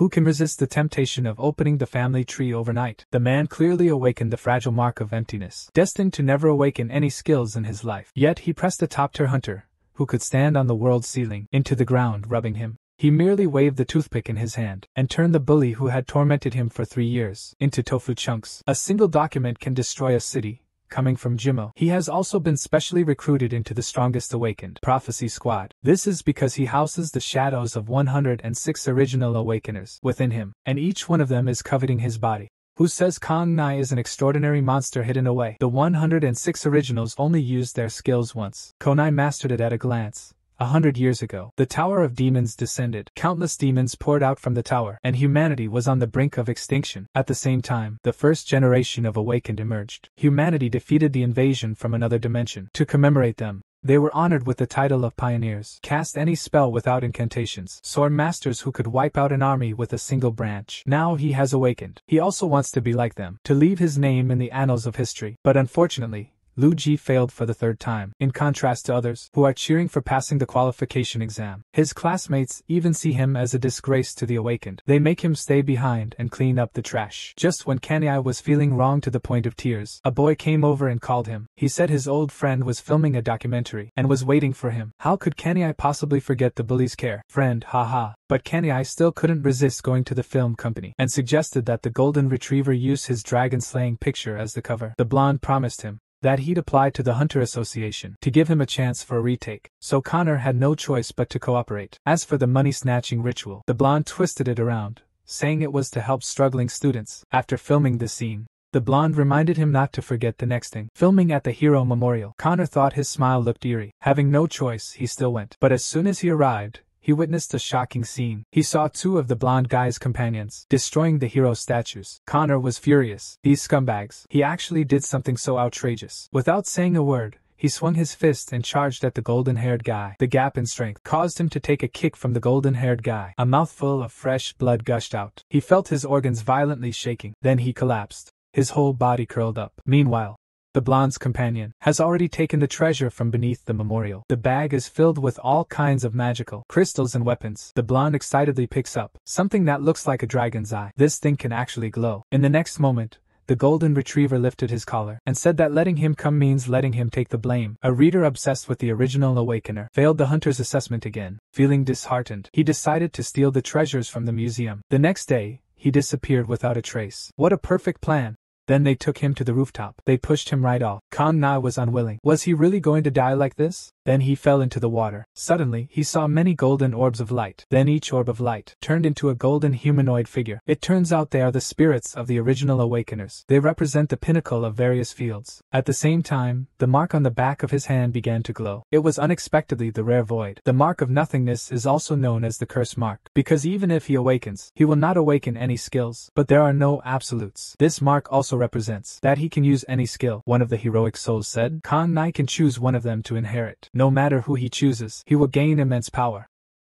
Who can resist the temptation of opening the family tree overnight? The man clearly awakened the fragile mark of emptiness, destined to never awaken any skills in his life. Yet he pressed the top-tier hunter, who could stand on the world's ceiling, into the ground rubbing him. He merely waved the toothpick in his hand, and turned the bully who had tormented him for 3 years, into tofu chunks. A single document can destroy a city, coming from Jimo. He has also been specially recruited into the strongest awakened Prophecy Squad. This is because he houses the shadows of 106 original awakeners within him, and each one of them is coveting his body. Who says Conn Nye is an extraordinary monster hidden away? The 106 originals only used their skills once. Konai mastered it at a glance. 100 years ago, the Tower of Demons descended. Countless demons poured out from the tower, and humanity was on the brink of extinction. At the same time, the first generation of awakened emerged. Humanity defeated the invasion from another dimension. To commemorate them, they were honored with the title of pioneers. Cast any spell without incantations. Sword masters who could wipe out an army with a single branch. Now he has awakened. He also wants to be like them, to leave his name in the annals of history. But unfortunately, Lu Ji failed for the third time, in contrast to others, who are cheering for passing the qualification exam. His classmates even see him as a disgrace to the awakened. They make him stay behind and clean up the trash. Just when Kanye was feeling wrong to the point of tears, a boy came over and called him. He said his old friend was filming a documentary, and was waiting for him. How could Kanye possibly forget the bully's care? Friend, haha. But Kanye still couldn't resist going to the film company, and suggested that the golden retriever use his dragon-slaying picture as the cover. The blonde promised him that he'd apply to the Hunter Association to give him a chance for a retake, so Connor had no choice but to cooperate. As for the money-snatching ritual, the blonde twisted it around, saying it was to help struggling students. After filming this scene, the blonde reminded him not to forget the next thing. Filming at the Hero Memorial, Connor thought his smile looked eerie. Having no choice, he still went. But as soon as he arrived, he witnessed a shocking scene. He saw 2 of the blonde guy's companions destroying the hero statues. Connor was furious. These scumbags. He actually did something so outrageous. Without saying a word, he swung his fist and charged at the golden-haired guy. The gap in strength caused him to take a kick from the golden-haired guy. A mouthful of fresh blood gushed out. He felt his organs violently shaking. Then he collapsed, his whole body curled up. Meanwhile, the blonde's companion has already taken the treasure from beneath the memorial. The bag is filled with all kinds of magical crystals and weapons. The blonde excitedly picks up something that looks like a dragon's eye. This thing can actually glow. In the next moment, the golden retriever lifted his collar and said that letting him come means letting him take the blame. A reader obsessed with the original awakener failed the hunter's assessment again. Feeling disheartened, he decided to steal the treasures from the museum. The next day, he disappeared without a trace. What a perfect plan. Then they took him to the rooftop. They pushed him right off. Conn Nye was unwilling. Was he really going to die like this? Then he fell into the water. Suddenly, he saw many golden orbs of light. Then each orb of light turned into a golden humanoid figure. It turns out they are the spirits of the original awakeners. They represent the pinnacle of various fields. At the same time, the mark on the back of his hand began to glow. It was unexpectedly the rare void. The mark of nothingness is also known as the curse mark, because even if he awakens, he will not awaken any skills. But there are no absolutes. This mark also represents that he can use any skill, one of the heroic souls said. Conn Nye can choose one of them to inherit. No matter who he chooses, he will gain immense power.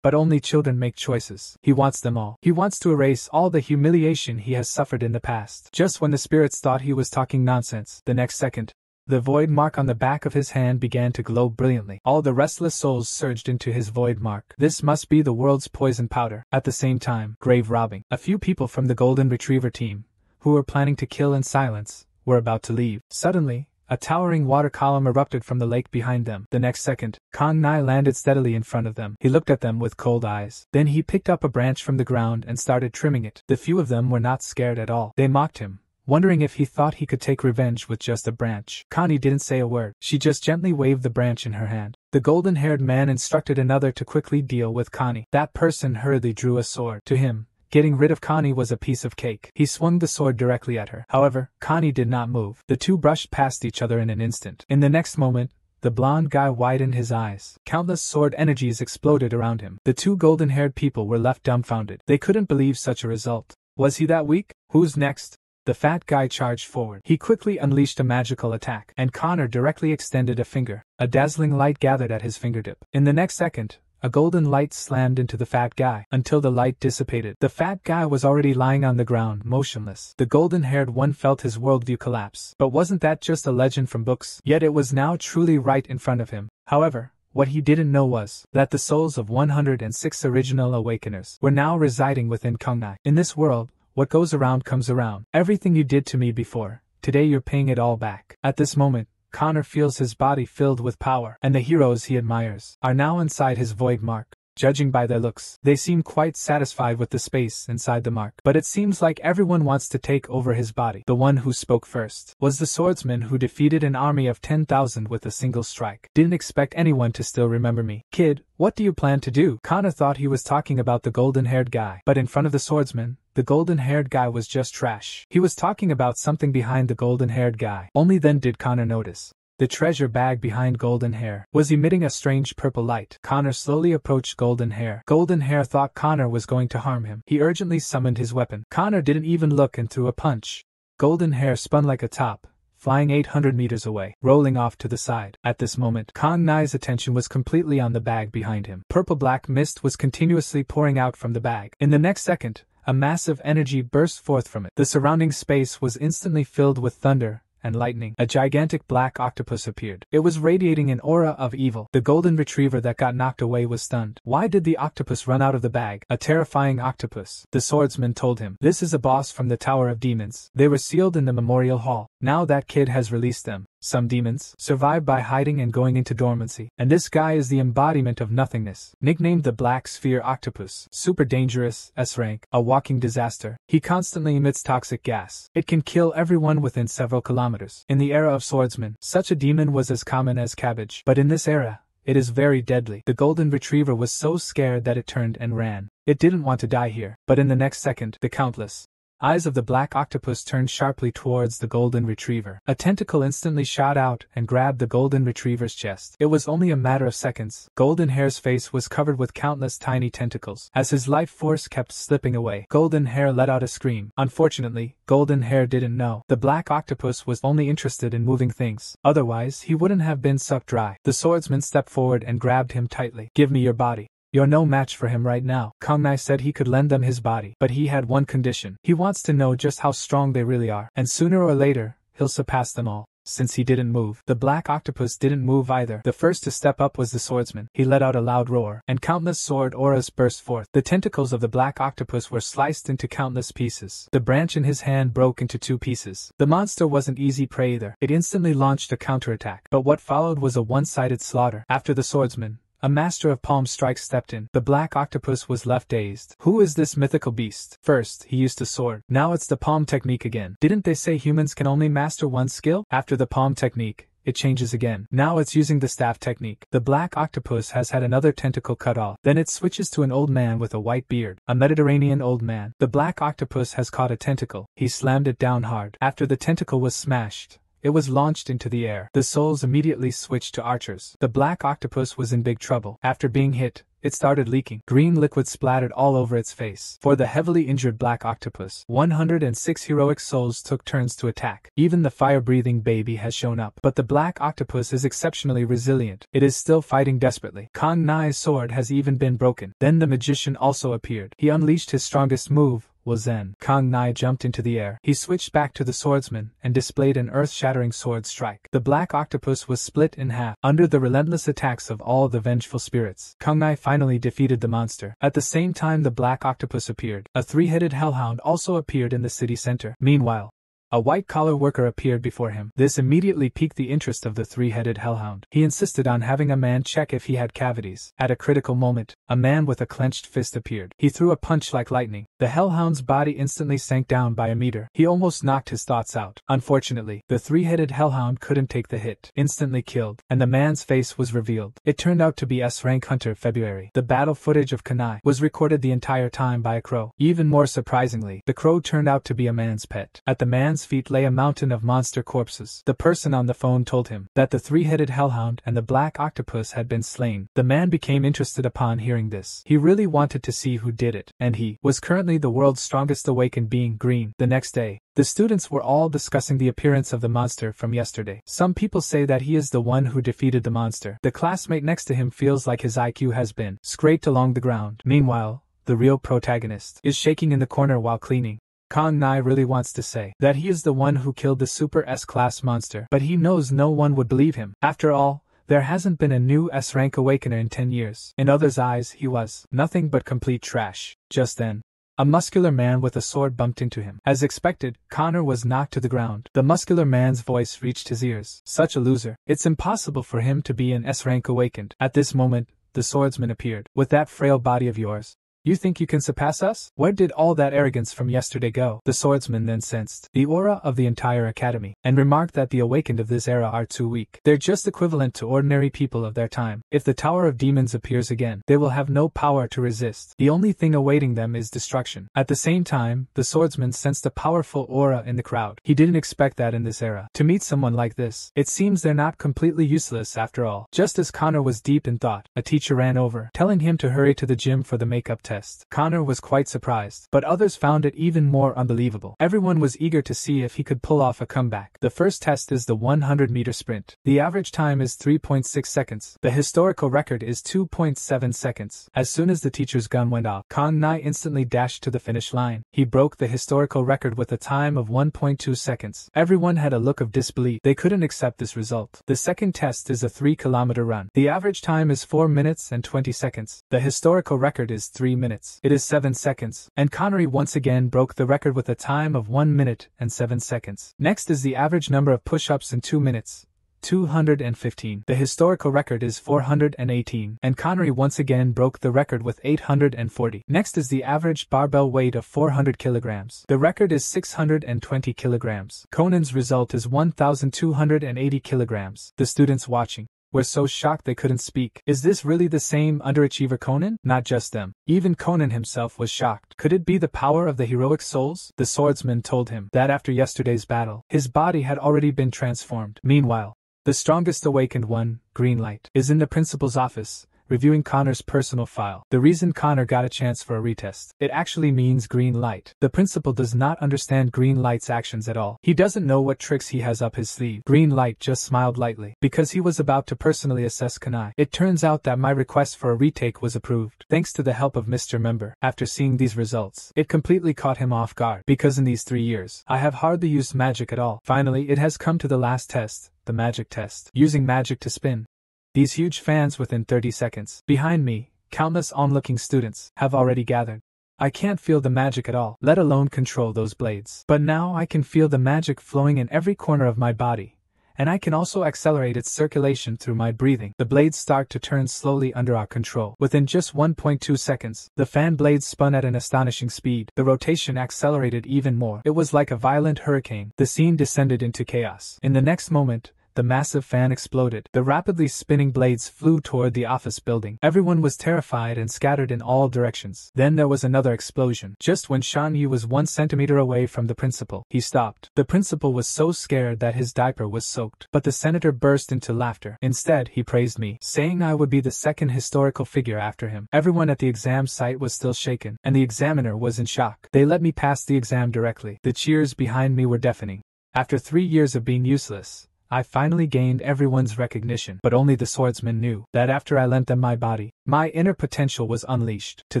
But only children make choices. He wants them all. He wants to erase all the humiliation he has suffered in the past. Just when the spirits thought he was talking nonsense, the next second, the void mark on the back of his hand began to glow brilliantly. All the restless souls surged into his void mark. This must be the world's poison powder. At the same time, grave robbing. A few people from the Golden Retriever team, who were planning to kill in silence, were about to leave. Suddenly, a towering water column erupted from the lake behind them. The next second, Conn Nye landed steadily in front of them. He looked at them with cold eyes. Then he picked up a branch from the ground and started trimming it. The few of them were not scared at all. They mocked him, wondering if he thought he could take revenge with just a branch. Connie didn't say a word. She just gently waved the branch in her hand. The golden-haired man instructed another to quickly deal with Connie. That person hurriedly drew a sword to him. Getting rid of Connie was a piece of cake. He swung the sword directly at her. However, Connie did not move. The two brushed past each other in an instant. In the next moment, the blonde guy widened his eyes. Countless sword energies exploded around him. The two golden-haired people were left dumbfounded. They couldn't believe such a result. Was he that weak? Who's next? The fat guy charged forward. He quickly unleashed a magical attack, and Connor directly extended a finger. A dazzling light gathered at his fingertip. In the next second, a golden light slammed into the fat guy, until the light dissipated. The fat guy was already lying on the ground, motionless. The golden-haired one felt his worldview collapse. But wasn't that just a legend from books? Yet it was now truly right in front of him. However, What he didn't know was that the souls of 106 original awakeners were now residing within Conn Nye. In this world, what goes around comes around. Everything you did to me before, today you're paying it all back. At this moment, Connor feels his body filled with power, and the heroes he admires are now inside his void mark. Judging by their looks, they seem quite satisfied with the space inside the mark. But it seems like everyone wants to take over his body. The one who spoke first was the swordsman who defeated an army of 10,000 with a single strike. Didn't expect anyone to still remember me. Kid, what do you plan to do? Connor thought he was talking about the golden-haired guy, but in front of the swordsman, the golden-haired guy was just trash. He was talking about something behind the golden-haired guy. Only then did Connor notice. The treasure bag behind golden hair was emitting a strange purple light. Connor slowly approached golden hair. Golden hair thought Connor was going to harm him. He urgently summoned his weapon. Connor didn't even look and threw a punch. Golden hair spun like a top, flying 800 meters away, rolling off to the side. At this moment, Conn Nye's attention was completely on the bag behind him. Purple-black mist was continuously pouring out from the bag. In the next second, a massive energy burst forth from it. The surrounding space was instantly filled with thunder and lightning. A gigantic black octopus appeared. It was radiating an aura of evil. The golden retriever that got knocked away was stunned. Why did the octopus run out of the bag? A terrifying octopus. The swordsman told him. This is a boss from the Tower of Demons. They were sealed in the memorial hall. Now that kid has released them. Some demons survive by hiding and going into dormancy. And this guy is the embodiment of nothingness. Nicknamed the Black Sphere Octopus. Super dangerous, S-rank. A walking disaster. He constantly emits toxic gas. It can kill everyone within several kilometers. In the era of swordsmen, such a demon was as common as cabbage. But in this era, it is very deadly. The golden retriever was so scared that it turned and ran. It didn't want to die here. But in the next second, the countless eyes of the black octopus turned sharply towards the golden retriever. A tentacle instantly shot out and grabbed the golden retriever's chest. It was only a matter of seconds. Golden hair's face was covered with countless tiny tentacles. As his life force kept slipping away, golden hair let out a scream. Unfortunately, golden hair didn't know. The black octopus was only interested in moving things. Otherwise, he wouldn't have been sucked dry. The swordsman stepped forward and grabbed him tightly. Give me your body. You're no match for him right now. Conn Nye said he could lend them his body, but he had one condition. He wants to know just how strong they really are, and sooner or later, he'll surpass them all. Since he didn't move, the black octopus didn't move either. The first to step up was the swordsman. He let out a loud roar, and countless sword auras burst forth. The tentacles of the black octopus were sliced into countless pieces. The branch in his hand broke into two pieces. The monster wasn't easy prey either. It instantly launched a counterattack, but what followed was a one-sided slaughter. After the swordsman, a master of palm strikes stepped in. The black octopus was left dazed. Who is this mythical beast? First, he used a sword. Now it's the palm technique again. Didn't they say humans can only master one skill? After the palm technique, it changes again. Now it's using the staff technique. The black octopus has had another tentacle cut off. Then it switches to an old man with a white beard. A Mediterranean old man. The black octopus has caught a tentacle. He slammed it down hard. After the tentacle was smashed, it was launched into the air. The souls immediately switched to archers. The black octopus was in big trouble. After being hit, it started leaking. Green liquid splattered all over its face. For the heavily injured black octopus, 106 heroic souls took turns to attack. Even the fire-breathing baby has shown up. But the black octopus is exceptionally resilient. It is still fighting desperately. Conn Nye's sword has even been broken. Then the magician also appeared. He unleashed his strongest move, Wazen. Conn Nye jumped into the air. He switched back to the swordsman and displayed an earth-shattering sword strike. The black octopus was split in half under the relentless attacks of all the vengeful spirits. Conn Nye finally defeated the monster. At the same time the black octopus appeared. A three-headed hellhound also appeared in the city center. Meanwhile, a white-collar worker appeared before him. This immediately piqued the interest of the three-headed hellhound. He insisted on having a man check if he had cavities. At a critical moment, a man with a clenched fist appeared. He threw a punch like lightning. The hellhound's body instantly sank down by a meter. He almost knocked his thoughts out. Unfortunately, the three-headed hellhound couldn't take the hit. Instantly killed, and the man's face was revealed. It turned out to be S-rank Hunter February. The battle footage of Konai was recorded the entire time by a crow. Even more surprisingly, the crow turned out to be a man's pet. At the man's feet lay a mountain of monster corpses. The person on the phone told him that the three-headed hellhound and the black octopus had been slain. The man became interested upon hearing this. He really wanted to see who did it, and he was currently the world's strongest awakened being, Green. The next day, the students were all discussing the appearance of the monster from yesterday. Some people say that he is the one who defeated the monster. The classmate next to him feels like his IQ has been scraped along the ground. Meanwhile, the real protagonist is shaking in the corner while cleaning. Conn Nye really wants to say that he is the one who killed the Super S-class monster, but he knows no one would believe him. After all, There hasn't been a new S-rank awakener in 10 years. In others' eyes, he was nothing but complete trash. Just then, a muscular man with a sword bumped into him. As expected, Connor was knocked to the ground. The muscular man's voice reached his ears. Such a loser. It's impossible for him to be an S-rank awakened. At this moment, the swordsman appeared. With that frail body of yours, you think you can surpass us? Where did all that arrogance from yesterday go? The swordsman then sensed the aura of the entire academy, and remarked that the awakened of this era are too weak. They're just equivalent to ordinary people of their time. If the Tower of Demons appears again, they will have no power to resist. The only thing awaiting them is destruction. At the same time, the swordsman sensed a powerful aura in the crowd. He didn't expect that in this era. To meet someone like this, it seems they're not completely useless after all. Just as Connor was deep in thought, a teacher ran over, telling him to hurry to the gym for the makeup test. Connor was quite surprised, but others found it even more unbelievable. Everyone was eager to see if he could pull off a comeback. The first test is the 100-meter sprint. The average time is 3.6 seconds. The historical record is 2.7 seconds. As soon as the teacher's gun went off, Conn Nye instantly dashed to the finish line. He broke the historical record with a time of 1.2 seconds. Everyone had a look of disbelief. They couldn't accept this result. The second test is a 3-kilometer run. The average time is 4 minutes and 20 seconds. The historical record is 3 minutes. It is 7 seconds, and Connery once again broke the record with a time of 1 minute and 7 seconds. Next is the average number of push-ups in 2 minutes, 215. The historical record is 418, and Connery once again broke the record with 840. Next is the average barbell weight of 400 kilograms. The record is 620 kilograms. Conan's result is 1,280 kilograms. The students watching were so shocked they couldn't speak. Is this really the same underachiever Conan? Not just them. Even Conan himself was shocked. Could it be the power of the heroic souls? The swordsman told him that after yesterday's battle, his body had already been transformed. Meanwhile, the strongest awakened one, Green Light, is in the principal's office, reviewing Connor's personal file. The reason Connor got a chance for a retest, it actually means green light. The principal does not understand Green Light's actions at all. He doesn't know what tricks he has up his sleeve. Green Light just smiled lightly, because he was about to personally assess Konai. It turns out that my request for a retake was approved, thanks to the help of Mr. Member. After seeing these results, it completely caught him off guard, because in these 3 years, I have hardly used magic at all. Finally, it has come to the last test, the magic test. Using magic to spin these huge fans within 30 seconds. Behind me, countless onlooking students have already gathered. I can't feel the magic at all, let alone control those blades. But now I can feel the magic flowing in every corner of my body, and I can also accelerate its circulation through my breathing. The blades start to turn slowly under our control. Within just 1.2 seconds, the fan blades spun at an astonishing speed. The rotation accelerated even more. It was like a violent hurricane. The scene descended into chaos. In the next moment, the massive fan exploded. The rapidly spinning blades flew toward the office building. Everyone was terrified and scattered in all directions. Then there was another explosion. Just when Shan Yu was 1 centimeter away from the principal, he stopped. The principal was so scared that his diaper was soaked. But the senator burst into laughter. Instead, he praised me, saying I would be the second historical figure after him. Everyone at the exam site was still shaken, and the examiner was in shock. They let me pass the exam directly. The cheers behind me were deafening. After 3 years of being useless, I finally gained everyone's recognition, but only the swordsmen knew that after I lent them my body, my inner potential was unleashed. To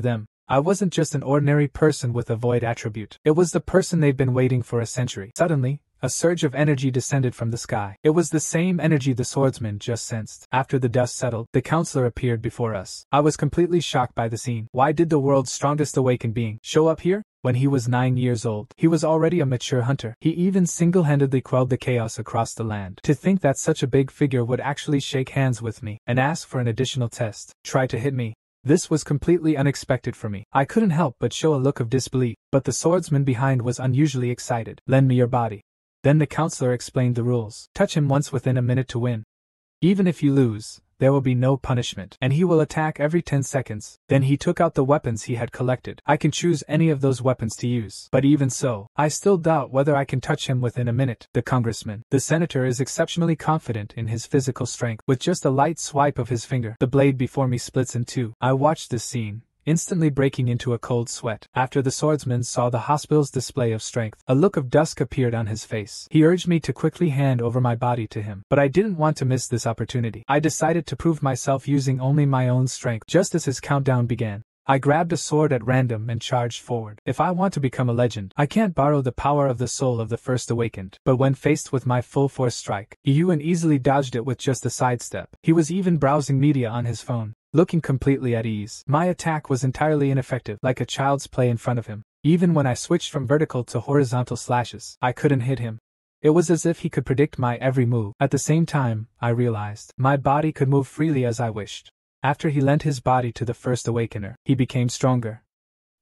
them, I wasn't just an ordinary person with a void attribute. It was the person they'd been waiting for a century. Suddenly, a surge of energy descended from the sky. It was the same energy the swordsman just sensed. After the dust settled, the counselor appeared before us. I was completely shocked by the scene. Why did the world's strongest awakened being show up here? When he was 9 years old, he was already a mature hunter. He even single-handedly quelled the chaos across the land. To think that such a big figure would actually shake hands with me and ask for an additional test, try to hit me. This was completely unexpected for me. I couldn't help but show a look of disbelief, but the swordsman behind was unusually excited. Lend me your body. Then the counselor explained the rules. Touch him once within a minute to win. Even if you lose, there will be no punishment, and he will attack every 10 seconds. Then he took out the weapons he had collected. I can choose any of those weapons to use. But even so, I still doubt whether I can touch him within a minute. The congressman, the senator, is exceptionally confident in his physical strength. With just a light swipe of his finger, the blade before me splits in two. I watched this scene, instantly breaking into a cold sweat. After the swordsman saw the hospital's display of strength, a look of dusk appeared on his face. He urged me to quickly hand over my body to him, but I didn't want to miss this opportunity. I decided to prove myself using only my own strength. Just as his countdown began, I grabbed a sword at random and charged forward. If I want to become a legend, I can't borrow the power of the soul of the first awakened. But when faced with my full force strike, Yuan easily dodged it with just a sidestep. He was even browsing media on his phone, looking completely at ease. My attack was entirely ineffective, like a child's play in front of him. Even when I switched from vertical to horizontal slashes, I couldn't hit him. It was as if he could predict my every move. At the same time, I realized my body could move freely as I wished. After he lent his body to the first awakener, he became stronger.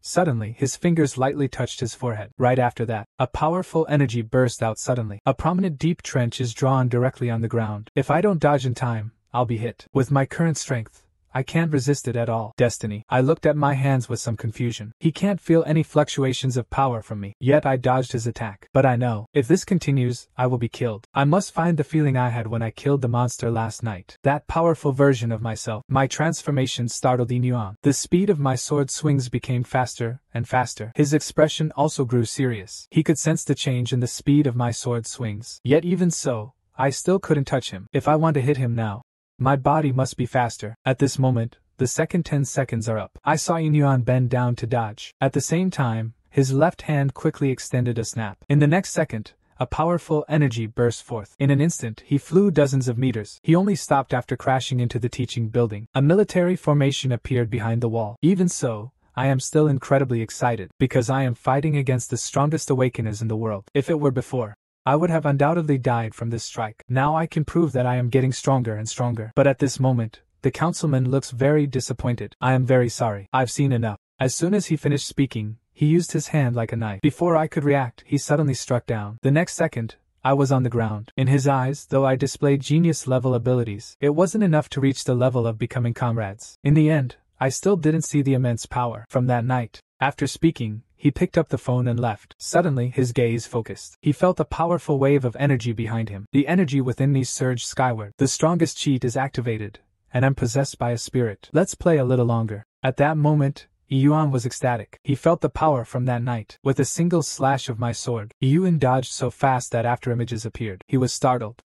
Suddenly, his fingers lightly touched his forehead. Right after that, a powerful energy burst out suddenly. A prominent deep trench is drawn directly on the ground. If I don't dodge in time, I'll be hit. With my current strength, I can't resist it at all. Destiny. I looked at my hands with some confusion. He can't feel any fluctuations of power from me, yet I dodged his attack. But I know, if this continues, I will be killed. I must find the feeling I had when I killed the monster last night. That powerful version of myself. My transformation startled Yuan. The speed of my sword swings became faster and faster. His expression also grew serious. He could sense the change in the speed of my sword swings. Yet even so, I still couldn't touch him. If I want to hit him now, my body must be faster. At this moment, the second 10 seconds are up. I saw Yuan bend down to dodge. At the same time, his left hand quickly extended a snap. In the next second, a powerful energy burst forth. In an instant, he flew dozens of meters. He only stopped after crashing into the teaching building. A military formation appeared behind the wall. Even so, I am still incredibly excited, because I am fighting against the strongest awakeners in the world. If it were before, I would have undoubtedly died from this strike. Now I can prove that I am getting stronger and stronger. But at this moment, the councilman looks very disappointed. I am very sorry. I've seen enough. As soon as he finished speaking, he used his hand like a knife. Before I could react, he suddenly struck down. The next second, I was on the ground. In his eyes, though I displayed genius-level abilities, it wasn't enough to reach the level of becoming comrades. In the end, I still didn't see the immense power. From that night, after speaking, he picked up the phone and left. Suddenly, his gaze focused. He felt a powerful wave of energy behind him. The energy within me surged skyward. The strongest cheat is activated, and I'm possessed by a spirit. Let's play a little longer. At that moment, Yuan was ecstatic. He felt the power from that night. With a single slash of my sword, Yuan dodged so fast that after images appeared. He was startled.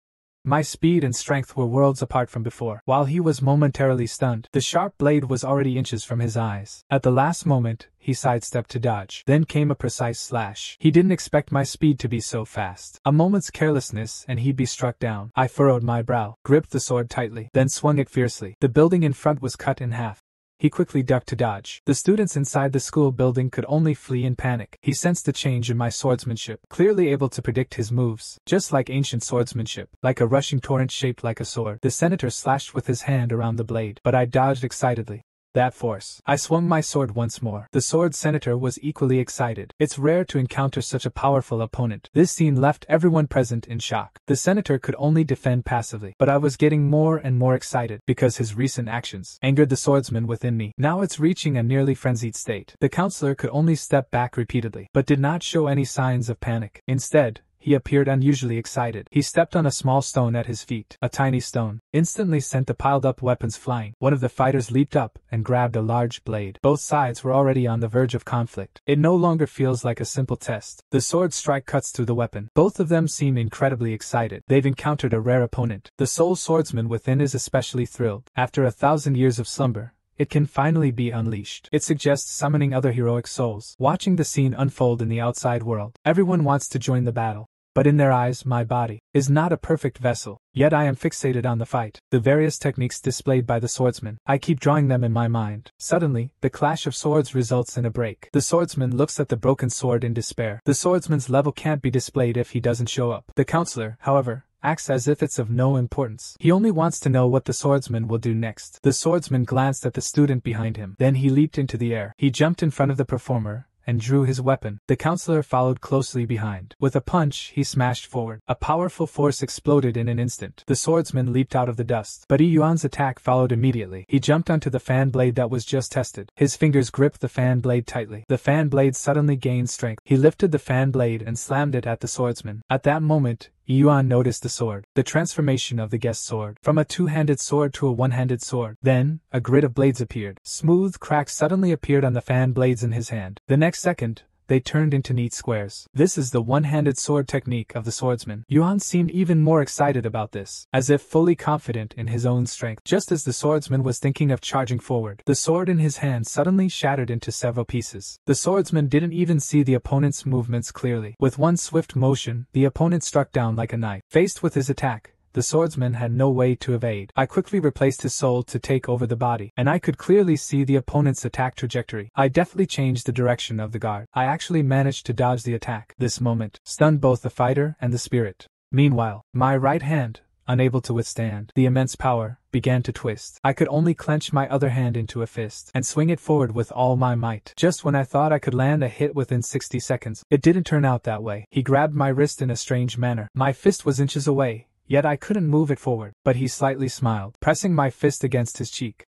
My speed and strength were worlds apart from before. While he was momentarily stunned, the sharp blade was already inches from his eyes. At the last moment, he sidestepped to dodge. Then came a precise slash. He didn't expect my speed to be so fast. A moment's carelessness and he'd be struck down. I furrowed my brow, gripped the sword tightly, then swung it fiercely. The building in front was cut in half. He quickly ducked to dodge. The students inside the school building could only flee in panic. He sensed the change in my swordsmanship, clearly able to predict his moves, just like ancient swordsmanship, like a rushing torrent shaped like a sword. The senator slashed with his hand around the blade, but I dodged excitedly. That force. I swung my sword once more. The sword senator was equally excited. It's rare to encounter such a powerful opponent. This scene left everyone present in shock. The senator could only defend passively, but I was getting more and more excited because his recent actions angered the swordsman within me. Now it's reaching a nearly frenzied state. The counselor could only step back repeatedly, but did not show any signs of panic. Instead, he appeared unusually excited. He stepped on a small stone at his feet. A tiny stone instantly sent the piled-up weapons flying. One of the fighters leaped up and grabbed a large blade. Both sides were already on the verge of conflict. It no longer feels like a simple test. The sword strike cuts through the weapon. Both of them seem incredibly excited. They've encountered a rare opponent. The soul swordsman within is especially thrilled. After 1,000 years of slumber, it can finally be unleashed. It suggests summoning other heroic souls. Watching the scene unfold in the outside world, everyone wants to join the battle. But in their eyes, my body is not a perfect vessel, yet I am fixated on the fight. The various techniques displayed by the swordsman, I keep drawing them in my mind. Suddenly, the clash of swords results in a break. The swordsman looks at the broken sword in despair. The swordsman's level can't be displayed if he doesn't show up. The counselor, however, acts as if it's of no importance. He only wants to know what the swordsman will do next. The swordsman glanced at the student behind him. Then he leaped into the air. He jumped in front of the performer and drew his weapon. The counselor followed closely behind. With a punch, he smashed forward. A powerful force exploded in an instant. The swordsman leaped out of the dust, but Yuan's attack followed immediately. He jumped onto the fan blade that was just tested. His fingers gripped the fan blade tightly. The fan blade suddenly gained strength. He lifted the fan blade and slammed it at the swordsman. At that moment, Yuan noticed the sword. The transformation of the guest sword. From a two-handed sword to a one-handed sword. Then, a grid of blades appeared. Smooth cracks suddenly appeared on the fan blades in his hand. The next second, they turned into neat squares. This is the one-handed sword technique of the swordsman. Yuan seemed even more excited about this, as if fully confident in his own strength. Just as the swordsman was thinking of charging forward, the sword in his hand suddenly shattered into several pieces. The swordsman didn't even see the opponent's movements clearly. With one swift motion, the opponent struck down like a knife. Faced with his attack, the swordsman had no way to evade. I quickly replaced his soul to take over the body, and I could clearly see the opponent's attack trajectory. I deftly changed the direction of the guard. I actually managed to dodge the attack. This moment stunned both the fighter and the spirit. Meanwhile, my right hand, unable to withstand the immense power, began to twist. I could only clench my other hand into a fist and swing it forward with all my might. Just when I thought I could land a hit within 60 seconds, it didn't turn out that way. He grabbed my wrist in a strange manner. My fist was inches away, yet I couldn't move it forward, but he slightly smiled, pressing my fist against his cheek.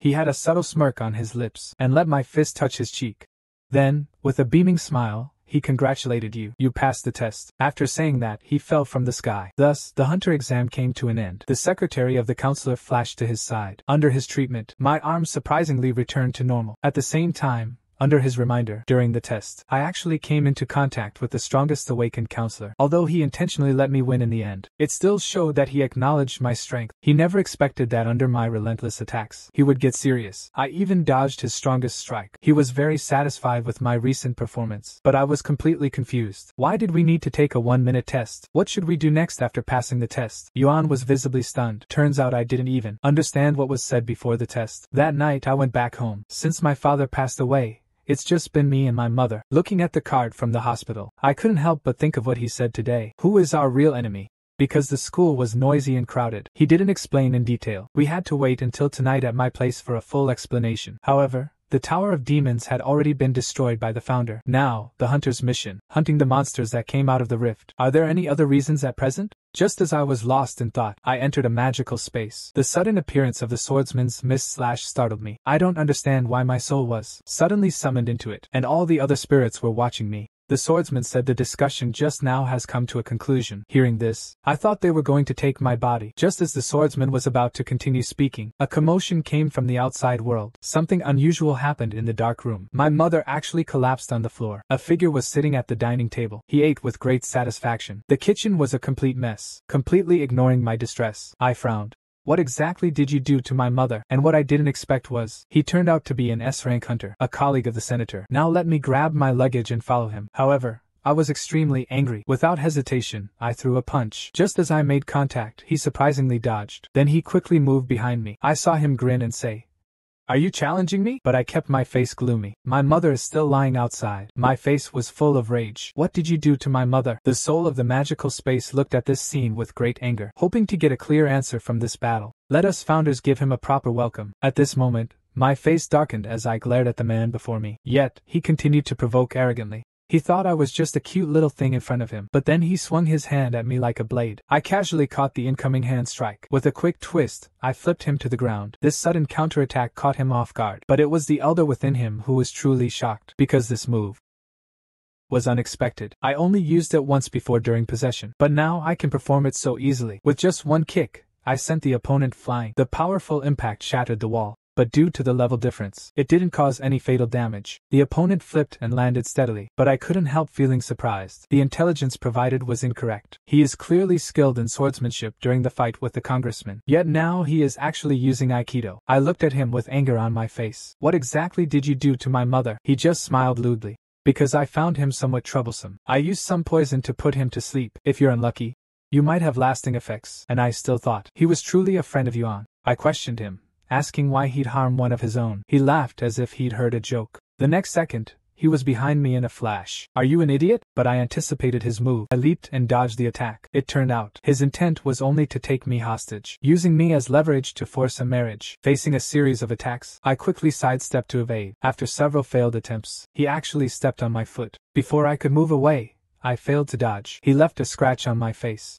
He had a subtle smirk on his lips and let my fist touch his cheek. Then, with a beaming smile, he congratulated you. You passed the test. After saying that, he fell from the sky. Thus, the hunter exam came to an end. The secretary of the counselor flashed to his side. Under his treatment, my arm surprisingly returned to normal. At the same time, under his reminder, during the test, I actually came into contact with the strongest awakened counselor. Although he intentionally let me win in the end, it still showed that he acknowledged my strength. He never expected that under my relentless attacks, he would get serious. I even dodged his strongest strike. He was very satisfied with my recent performance, but I was completely confused. Why did we need to take a 1-minute test? What should we do next after passing the test? Yuan was visibly stunned. Turns out I didn't even understand what was said before the test. That night I went back home. Since my father passed away, it's just been me and my mother. Looking at the card from the hospital, I couldn't help but think of what he said today. Who is our real enemy? Because the school was noisy and crowded, he didn't explain in detail. We had to wait until tonight at my place for a full explanation. However, the Tower of Demons had already been destroyed by the founder. Now, the hunter's mission, hunting the monsters that came out of the rift. Are there any other reasons at present? Just as I was lost in thought, I entered a magical space. The sudden appearance of the swordsman's mist slash startled me. I don't understand why my soul was suddenly summoned into it, and all the other spirits were watching me. The swordsman said the discussion just now has come to a conclusion. Hearing this, I thought they were going to take my body. Just as the swordsman was about to continue speaking, a commotion came from the outside world. Something unusual happened in the dark room. My mother actually collapsed on the floor. A figure was sitting at the dining table. He ate with great satisfaction. The kitchen was a complete mess. Completely ignoring my distress, I frowned. What exactly did you do to my mother? And what I didn't expect was, he turned out to be an S-rank hunter, a colleague of the senator. Now let me grab my luggage and follow him. However, I was extremely angry. Without hesitation, I threw a punch. Just as I made contact, he surprisingly dodged. Then he quickly moved behind me. I saw him grin and say, "Are you challenging me?" But I kept my face gloomy. My mother is still lying outside. My face was full of rage. What did you do to my mother? The soul of the magical space looked at this scene with great anger, hoping to get a clear answer from this battle. Let us founders give him a proper welcome. At this moment, my face darkened as I glared at the man before me. Yet, he continued to provoke arrogantly. He thought I was just a cute little thing in front of him, but then he swung his hand at me like a blade. I casually caught the incoming hand strike. With a quick twist, I flipped him to the ground. This sudden counterattack caught him off guard, but it was the elder within him who was truly shocked, because this move was unexpected. I only used it once before during possession, but now I can perform it so easily. With just one kick, I sent the opponent flying. The powerful impact shattered the wall, but due to the level difference, it didn't cause any fatal damage. The opponent flipped and landed steadily, but I couldn't help feeling surprised. The intelligence provided was incorrect. He is clearly skilled in swordsmanship during the fight with the congressman, yet now he is actually using Aikido. I looked at him with anger on my face. What exactly did you do to my mother? He just smiled lewdly, because I found him somewhat troublesome. I used some poison to put him to sleep. If you're unlucky, you might have lasting effects. And I still thought he was truly a friend of Yuan. I questioned him, asking why he'd harm one of his own. He laughed as if he'd heard a joke. The next second, he was behind me in a flash. Are you an idiot? But I anticipated his move. I leaped and dodged the attack. It turned out, his intent was only to take me hostage, using me as leverage to force a marriage. Facing a series of attacks, I quickly sidestepped to evade. After several failed attempts, he actually stepped on my foot. Before I could move away, I failed to dodge. He left a scratch on my face.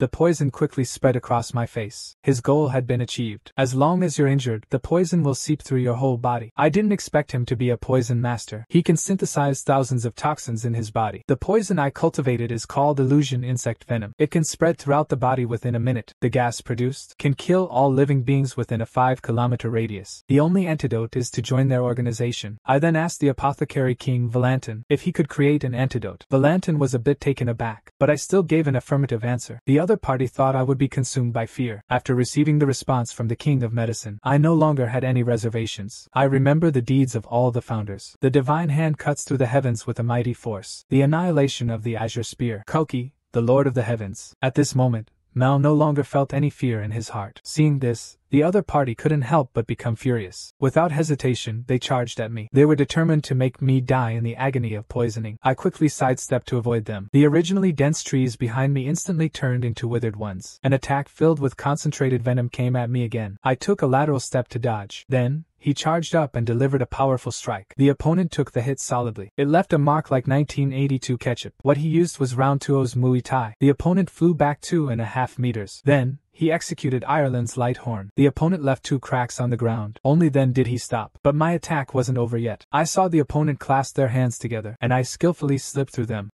The poison quickly spread across my face. His goal had been achieved. As long as you're injured, the poison will seep through your whole body. I didn't expect him to be a poison master. He can synthesize thousands of toxins in his body. The poison I cultivated is called Illusion Insect Venom. It can spread throughout the body within a minute. The gas produced can kill all living beings within a 5-kilometer radius. The only antidote is to join their organization. I then asked the apothecary king Valantin if he could create an antidote. Valantin was a bit taken aback, but I still gave an affirmative answer. The other party thought I would be consumed by fear. After receiving the response from the king of medicine, I no longer had any reservations. I remember the deeds of all the founders. The divine hand cuts through the heavens with a mighty force. The annihilation of the azure spear. Koki, the lord of the heavens. At this moment, Mao no longer felt any fear in his heart. Seeing this, the other party couldn't help but become furious. Without hesitation, they charged at me. They were determined to make me die in the agony of poisoning. I quickly sidestepped to avoid them. The originally dense trees behind me instantly turned into withered ones. An attack filled with concentrated venom came at me again. I took a lateral step to dodge. Then, he charged up and delivered a powerful strike. The opponent took the hit solidly. It left a mark like 1982 ketchup. What he used was round 2's Muay Thai. The opponent flew back 2.5 meters. Then, he executed Ireland's light horn. The opponent left 2 cracks on the ground. Only then did he stop. But my attack wasn't over yet. I saw the opponent clasp their hands together, and I skillfully slipped through them,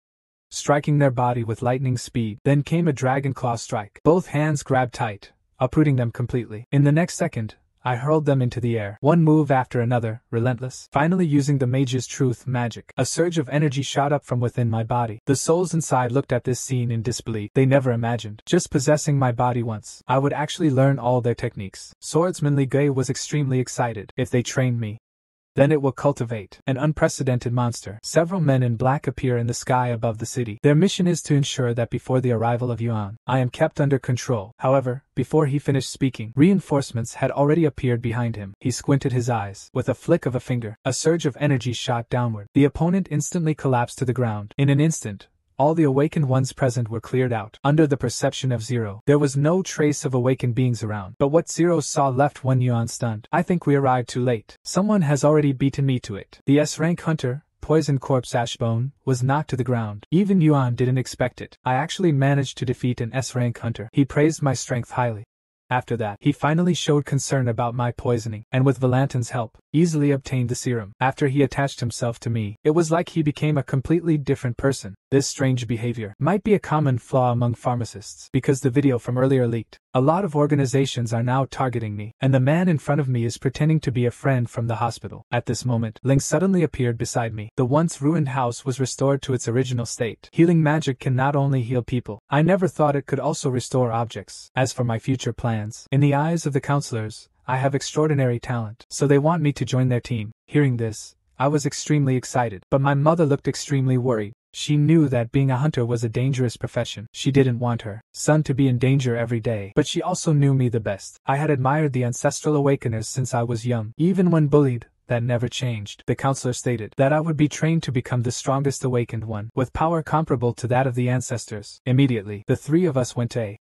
striking their body with lightning speed. Then came a dragon claw strike. Both hands grabbed tight, uprooting them completely. In the next second, I hurled them into the air. One move after another, relentless. Finally using the mage's truth magic, a surge of energy shot up from within my body. The souls inside looked at this scene in disbelief. They never imagined, just possessing my body once, I would actually learn all their techniques. Swordsman Ligue was extremely excited. If they train me, then it will cultivate an unprecedented monster. Several men in black appear in the sky above the city. Their mission is to ensure that before the arrival of Yuan, I am kept under control. However, before he finished speaking, reinforcements had already appeared behind him. He squinted his eyes. With a flick of a finger, a surge of energy shot downward. The opponent instantly collapsed to the ground. In an instant, all the awakened ones present were cleared out. Under the perception of Zero, there was no trace of awakened beings around. But what Zero saw left one Yuan stunned. I think we arrived too late. Someone has already beaten me to it. The S-rank hunter, Poison Corpse Ashbone, was knocked to the ground. Even Yuan didn't expect it. I actually managed to defeat an S-rank hunter. He praised my strength highly. After that, he finally showed concern about my poisoning, and with Valantin's help, easily obtained the serum. After he attached himself to me, it was like he became a completely different person. This strange behavior might be a common flaw among pharmacists, because the video from earlier leaked. A lot of organizations are now targeting me, and the man in front of me is pretending to be a friend from the hospital. At this moment, Ling suddenly appeared beside me. The once ruined house was restored to its original state. Healing magic can not only heal people, I never thought it could also restore objects. As for my future plans, in the eyes of the counselors, I have extraordinary talent, so they want me to join their team. Hearing this, I was extremely excited, but my mother looked extremely worried. She knew that being a hunter was a dangerous profession. She didn't want her son to be in danger every day, but she also knew me the best. I had admired the ancestral awakeners since I was young. Even when bullied, that never changed. The counselor stated that I would be trained to become the strongest awakened one, with power comparable to that of the ancestors. Immediately, the three of us went to a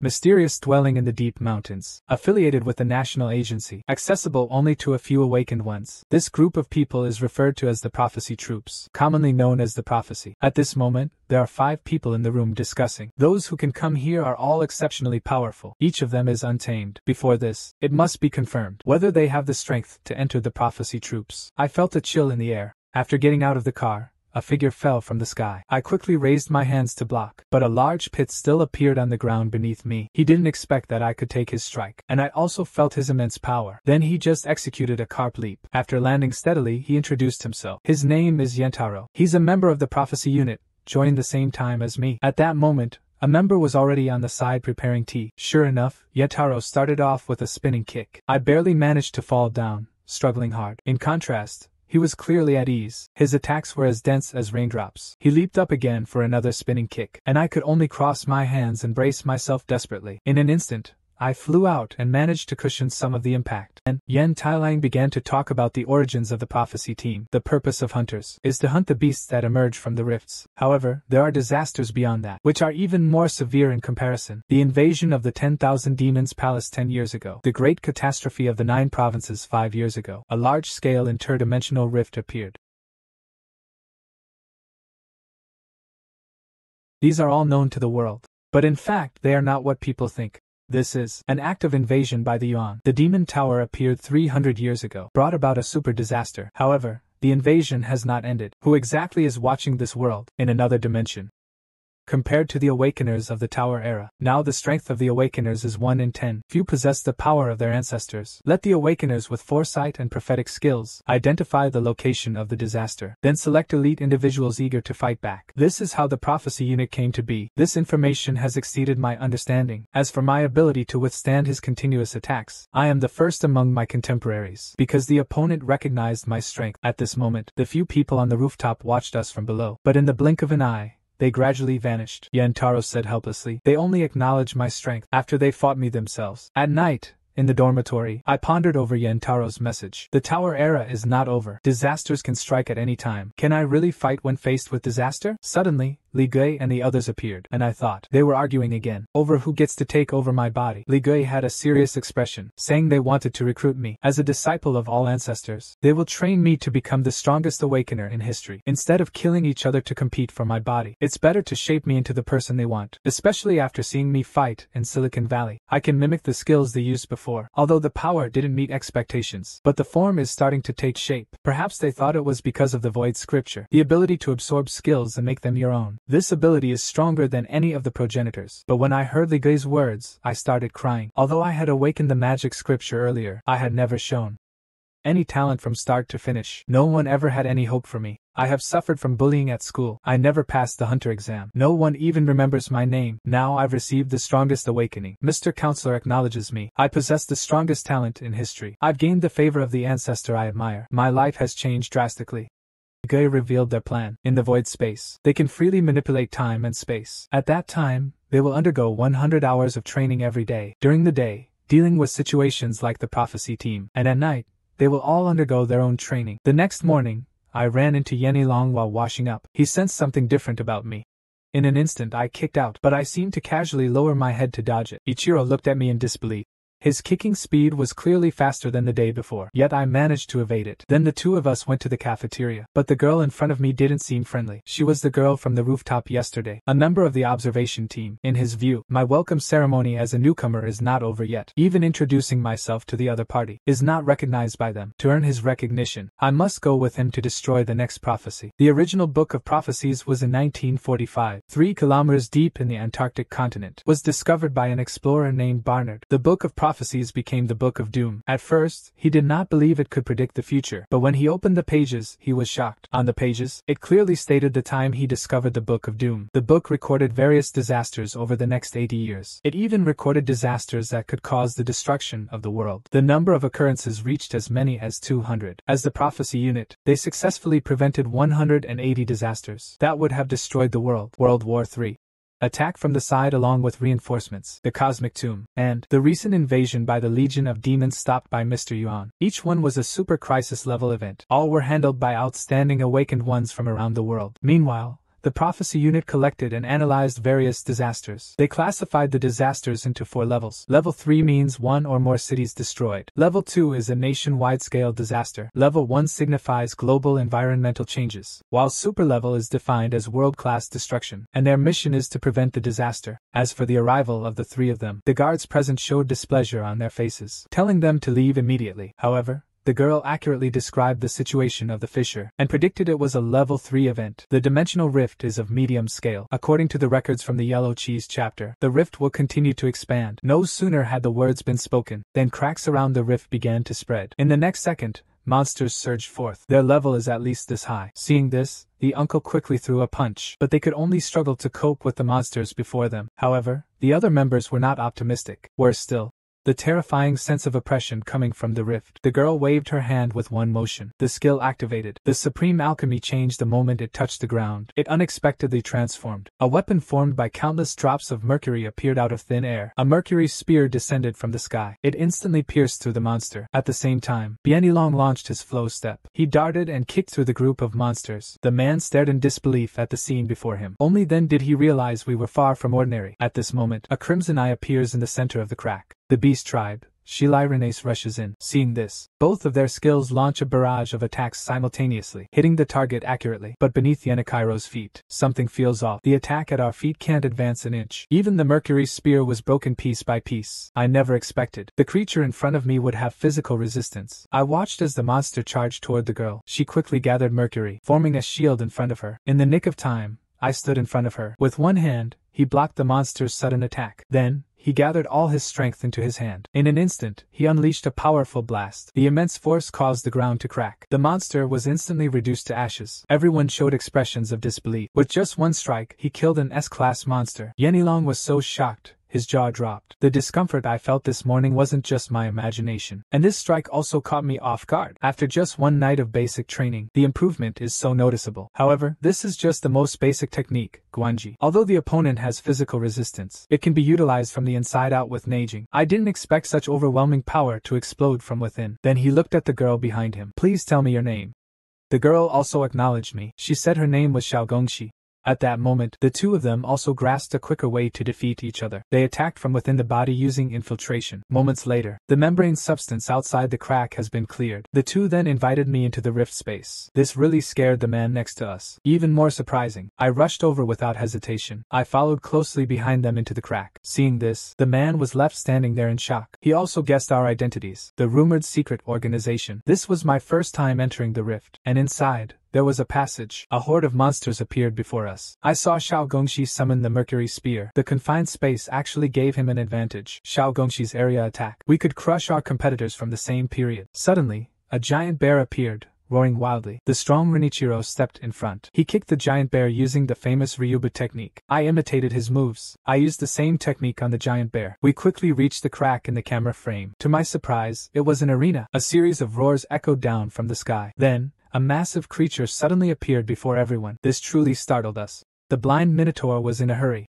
mysterious dwelling in the deep mountains, affiliated with the national agency, accessible only to a few awakened ones. This group of people is referred to as the Prophecy Troops, commonly known as the Prophecy. At this moment, there are 5 people in the room discussing. Those who can come here are all exceptionally powerful. Each of them is untamed. Before this, it must be confirmed whether they have the strength to enter the Prophecy Troops. I felt a chill in the air. After getting out of the car, a figure fell from the sky. I quickly raised my hands to block, but a large pit still appeared on the ground beneath me. He didn't expect that I could take his strike, and I also felt his immense power. Then he just executed a carp leap. After landing steadily, he introduced himself. His name is Yentaro. He's a member of the Prophecy Unit, joined the same time as me. At that moment, a member was already on the side preparing tea. Sure enough, Yentaro started off with a spinning kick. I barely managed to fall down, struggling hard. In contrast, he was clearly at ease. His attacks were as dense as raindrops. He leaped up again for another spinning kick, and I could only cross my hands and brace myself desperately. In an instant, I flew out and managed to cushion some of the impact. And Yan Tailang began to talk about the origins of the Prophecy team. The purpose of hunters is to hunt the beasts that emerge from the rifts. However, there are disasters beyond that, which are even more severe in comparison. The invasion of the 10,000 Demons Palace 10 years ago. The great catastrophe of the 9 provinces 5 years ago. A large-scale interdimensional rift appeared. These are all known to the world. But in fact they are not what people think. This is an act of invasion by the Yuan. The Demon Tower appeared 300 years ago, brought about a super disaster. However, the invasion has not ended. Who exactly is watching this world in another dimension? Compared to the Awakeners of the Tower era, now the strength of the Awakeners is 1 in 10. Few possess the power of their ancestors. Let the Awakeners with foresight and prophetic skills identify the location of the disaster, then select elite individuals eager to fight back. This is how the prophecy unit came to be. This information has exceeded my understanding. As for my ability to withstand his continuous attacks, I am the first among my contemporaries, because the opponent recognized my strength. At this moment, the few people on the rooftop watched us from below, but in the blink of an eye, they gradually vanished. Yentaro said helplessly, "They only acknowledge my strength after they fought me themselves." At night, in the dormitory, I pondered over Yentaro's message. The Tower era is not over. Disasters can strike at any time. Can I really fight when faced with disaster? Suddenly, Ligue and the others appeared, and I thought they were arguing again over who gets to take over my body. Ligue had a serious expression, saying they wanted to recruit me as a disciple of all ancestors. They will train me to become the strongest awakener in history. Instead of killing each other to compete for my body, it's better to shape me into the person they want. Especially after seeing me fight in Silicon Valley, I can mimic the skills they used before. Although the power didn't meet expectations, but the form is starting to take shape. Perhaps they thought it was because of the void scripture, the ability to absorb skills and make them your own. This ability is stronger than any of the progenitors. But when I heard Ligue's words, I started crying. Although I had awakened the magic scripture earlier, I had never shown any talent from start to finish. No one ever had any hope for me. I have suffered from bullying at school. I never passed the hunter exam. No one even remembers my name. Now I've received the strongest awakening. Mr. Counselor acknowledges me. I possess the strongest talent in history. I've gained the favor of the ancestor I admire. My life has changed drastically. Ligue revealed their plan. In the void space, they can freely manipulate time and space. At that time, they will undergo 100 hours of training every day. During the day, dealing with situations like the prophecy team. And at night, they will all undergo their own training. The next morning, I ran into Yenilong while washing up. He sensed something different about me. In an instant I kicked out, but I seemed to casually lower my head to dodge it. Ichiro looked at me in disbelief. His kicking speed was clearly faster than the day before, yet I managed to evade it. Then the two of us went to the cafeteria, but the girl in front of me didn't seem friendly. She was the girl from the rooftop yesterday, a member of the observation team. In his view, my welcome ceremony as a newcomer is not over yet. Even introducing myself to the other party is not recognized by them. To earn his recognition, I must go with him to destroy the next prophecy. The original Book of Prophecies was in 1945, 3 kilometers deep in the Antarctic continent, was discovered by an explorer named Barnard. The Book of Prophecies became the Book of Doom. At first, he did not believe it could predict the future, but when he opened the pages, he was shocked. On the pages, it clearly stated the time he discovered the Book of Doom. The book recorded various disasters over the next 80 years. It even recorded disasters that could cause the destruction of the world. The number of occurrences reached as many as 200. As the prophecy unit, they successfully prevented 180 disasters that would have destroyed the world. World War III. Attack from the side along with reinforcements, the cosmic tomb, and the recent invasion by the Legion of Demons stopped by Mr. Yuan. Each one was a super crisis level event. All were handled by outstanding awakened ones from around the world. Meanwhile, the prophecy unit collected and analyzed various disasters. They classified the disasters into 4 levels. Level 3 means 1 or more cities destroyed. Level 2 is a nationwide scale disaster. Level 1 signifies global environmental changes, while super level is defined as world-class destruction, and their mission is to prevent the disaster. As for the arrival of the 3 of them, the guards present showed displeasure on their faces, telling them to leave immediately. However, the girl accurately described the situation of the fissure and predicted it was a level 3 event. The dimensional rift is of medium scale. According to the records from the Yellow Cheese chapter, the rift will continue to expand. No sooner had the words been spoken than cracks around the rift began to spread. In the next second, monsters surged forth. Their level is at least this high. Seeing this, the uncle quickly threw a punch, but they could only struggle to cope with the monsters before them. However, the other members were not optimistic. Worse still, the terrifying sense of oppression coming from the rift. The girl waved her hand with one motion. The skill activated. The supreme alchemy changed the moment it touched the ground. It unexpectedly transformed. A weapon formed by countless drops of mercury appeared out of thin air. A mercury spear descended from the sky. It instantly pierced through the monster. At the same time, Yenilong launched his flow step. He darted and kicked through the group of monsters. The man stared in disbelief at the scene before him. Only then did he realize we were far from ordinary. At this moment, a crimson eye appears in the center of the crack. The beast tribe, Shilai Renace rushes in. Seeing this, both of their skills launch a barrage of attacks simultaneously, hitting the target accurately. But beneath Yenikairo's feet, something feels off. The attack at our feet can't advance an inch. Even the Mercury Spear was broken piece by piece. I never expected the creature in front of me would have physical resistance. I watched as the monster charged toward the girl. She quickly gathered Mercury, forming a shield in front of her. In the nick of time, I stood in front of her. With one hand, he blocked the monster's sudden attack. Then, he gathered all his strength into his hand. In an instant, he unleashed a powerful blast. The immense force caused the ground to crack. The monster was instantly reduced to ashes. Everyone showed expressions of disbelief. With just one strike, he killed an S-class monster. Yenilong was so shocked, his jaw dropped. The discomfort I felt this morning wasn't just my imagination. And this strike also caught me off guard. After just one night of basic training, the improvement is so noticeable. However, this is just the most basic technique, Guanji. Although the opponent has physical resistance, it can be utilized from the inside out with Neijing. I didn't expect such overwhelming power to explode from within. Then he looked at the girl behind him. Please tell me your name. The girl also acknowledged me. She said her name was Xiao Gongxi. At that moment, the two of them also grasped a quicker way to defeat each other. They attacked from within the body using infiltration. Moments later, the membrane substance outside the crack has been cleared. The two then invited me into the rift space. This really scared the man next to us. Even more surprising, I rushed over without hesitation. I followed closely behind them into the crack. Seeing this, the man was left standing there in shock. He also guessed our identities, the rumored secret organization. This was my first time entering the rift, and inside, there was a passage. A horde of monsters appeared before us. I saw Xiao Gongxi summon the Mercury Spear. The confined space actually gave him an advantage. Xiao Gongxi's area attack. We could crush our competitors from the same period. Suddenly, a giant bear appeared, roaring wildly. The strong Rinichiro stepped in front. He kicked the giant bear using the famous Ryuba technique. I imitated his moves. I used the same technique on the giant bear. We quickly reached the crack in the camera frame. To my surprise, it was an arena. A series of roars echoed down from the sky. Then, a massive creature suddenly appeared before everyone. This truly startled us. The blind minotaur was in a hurry.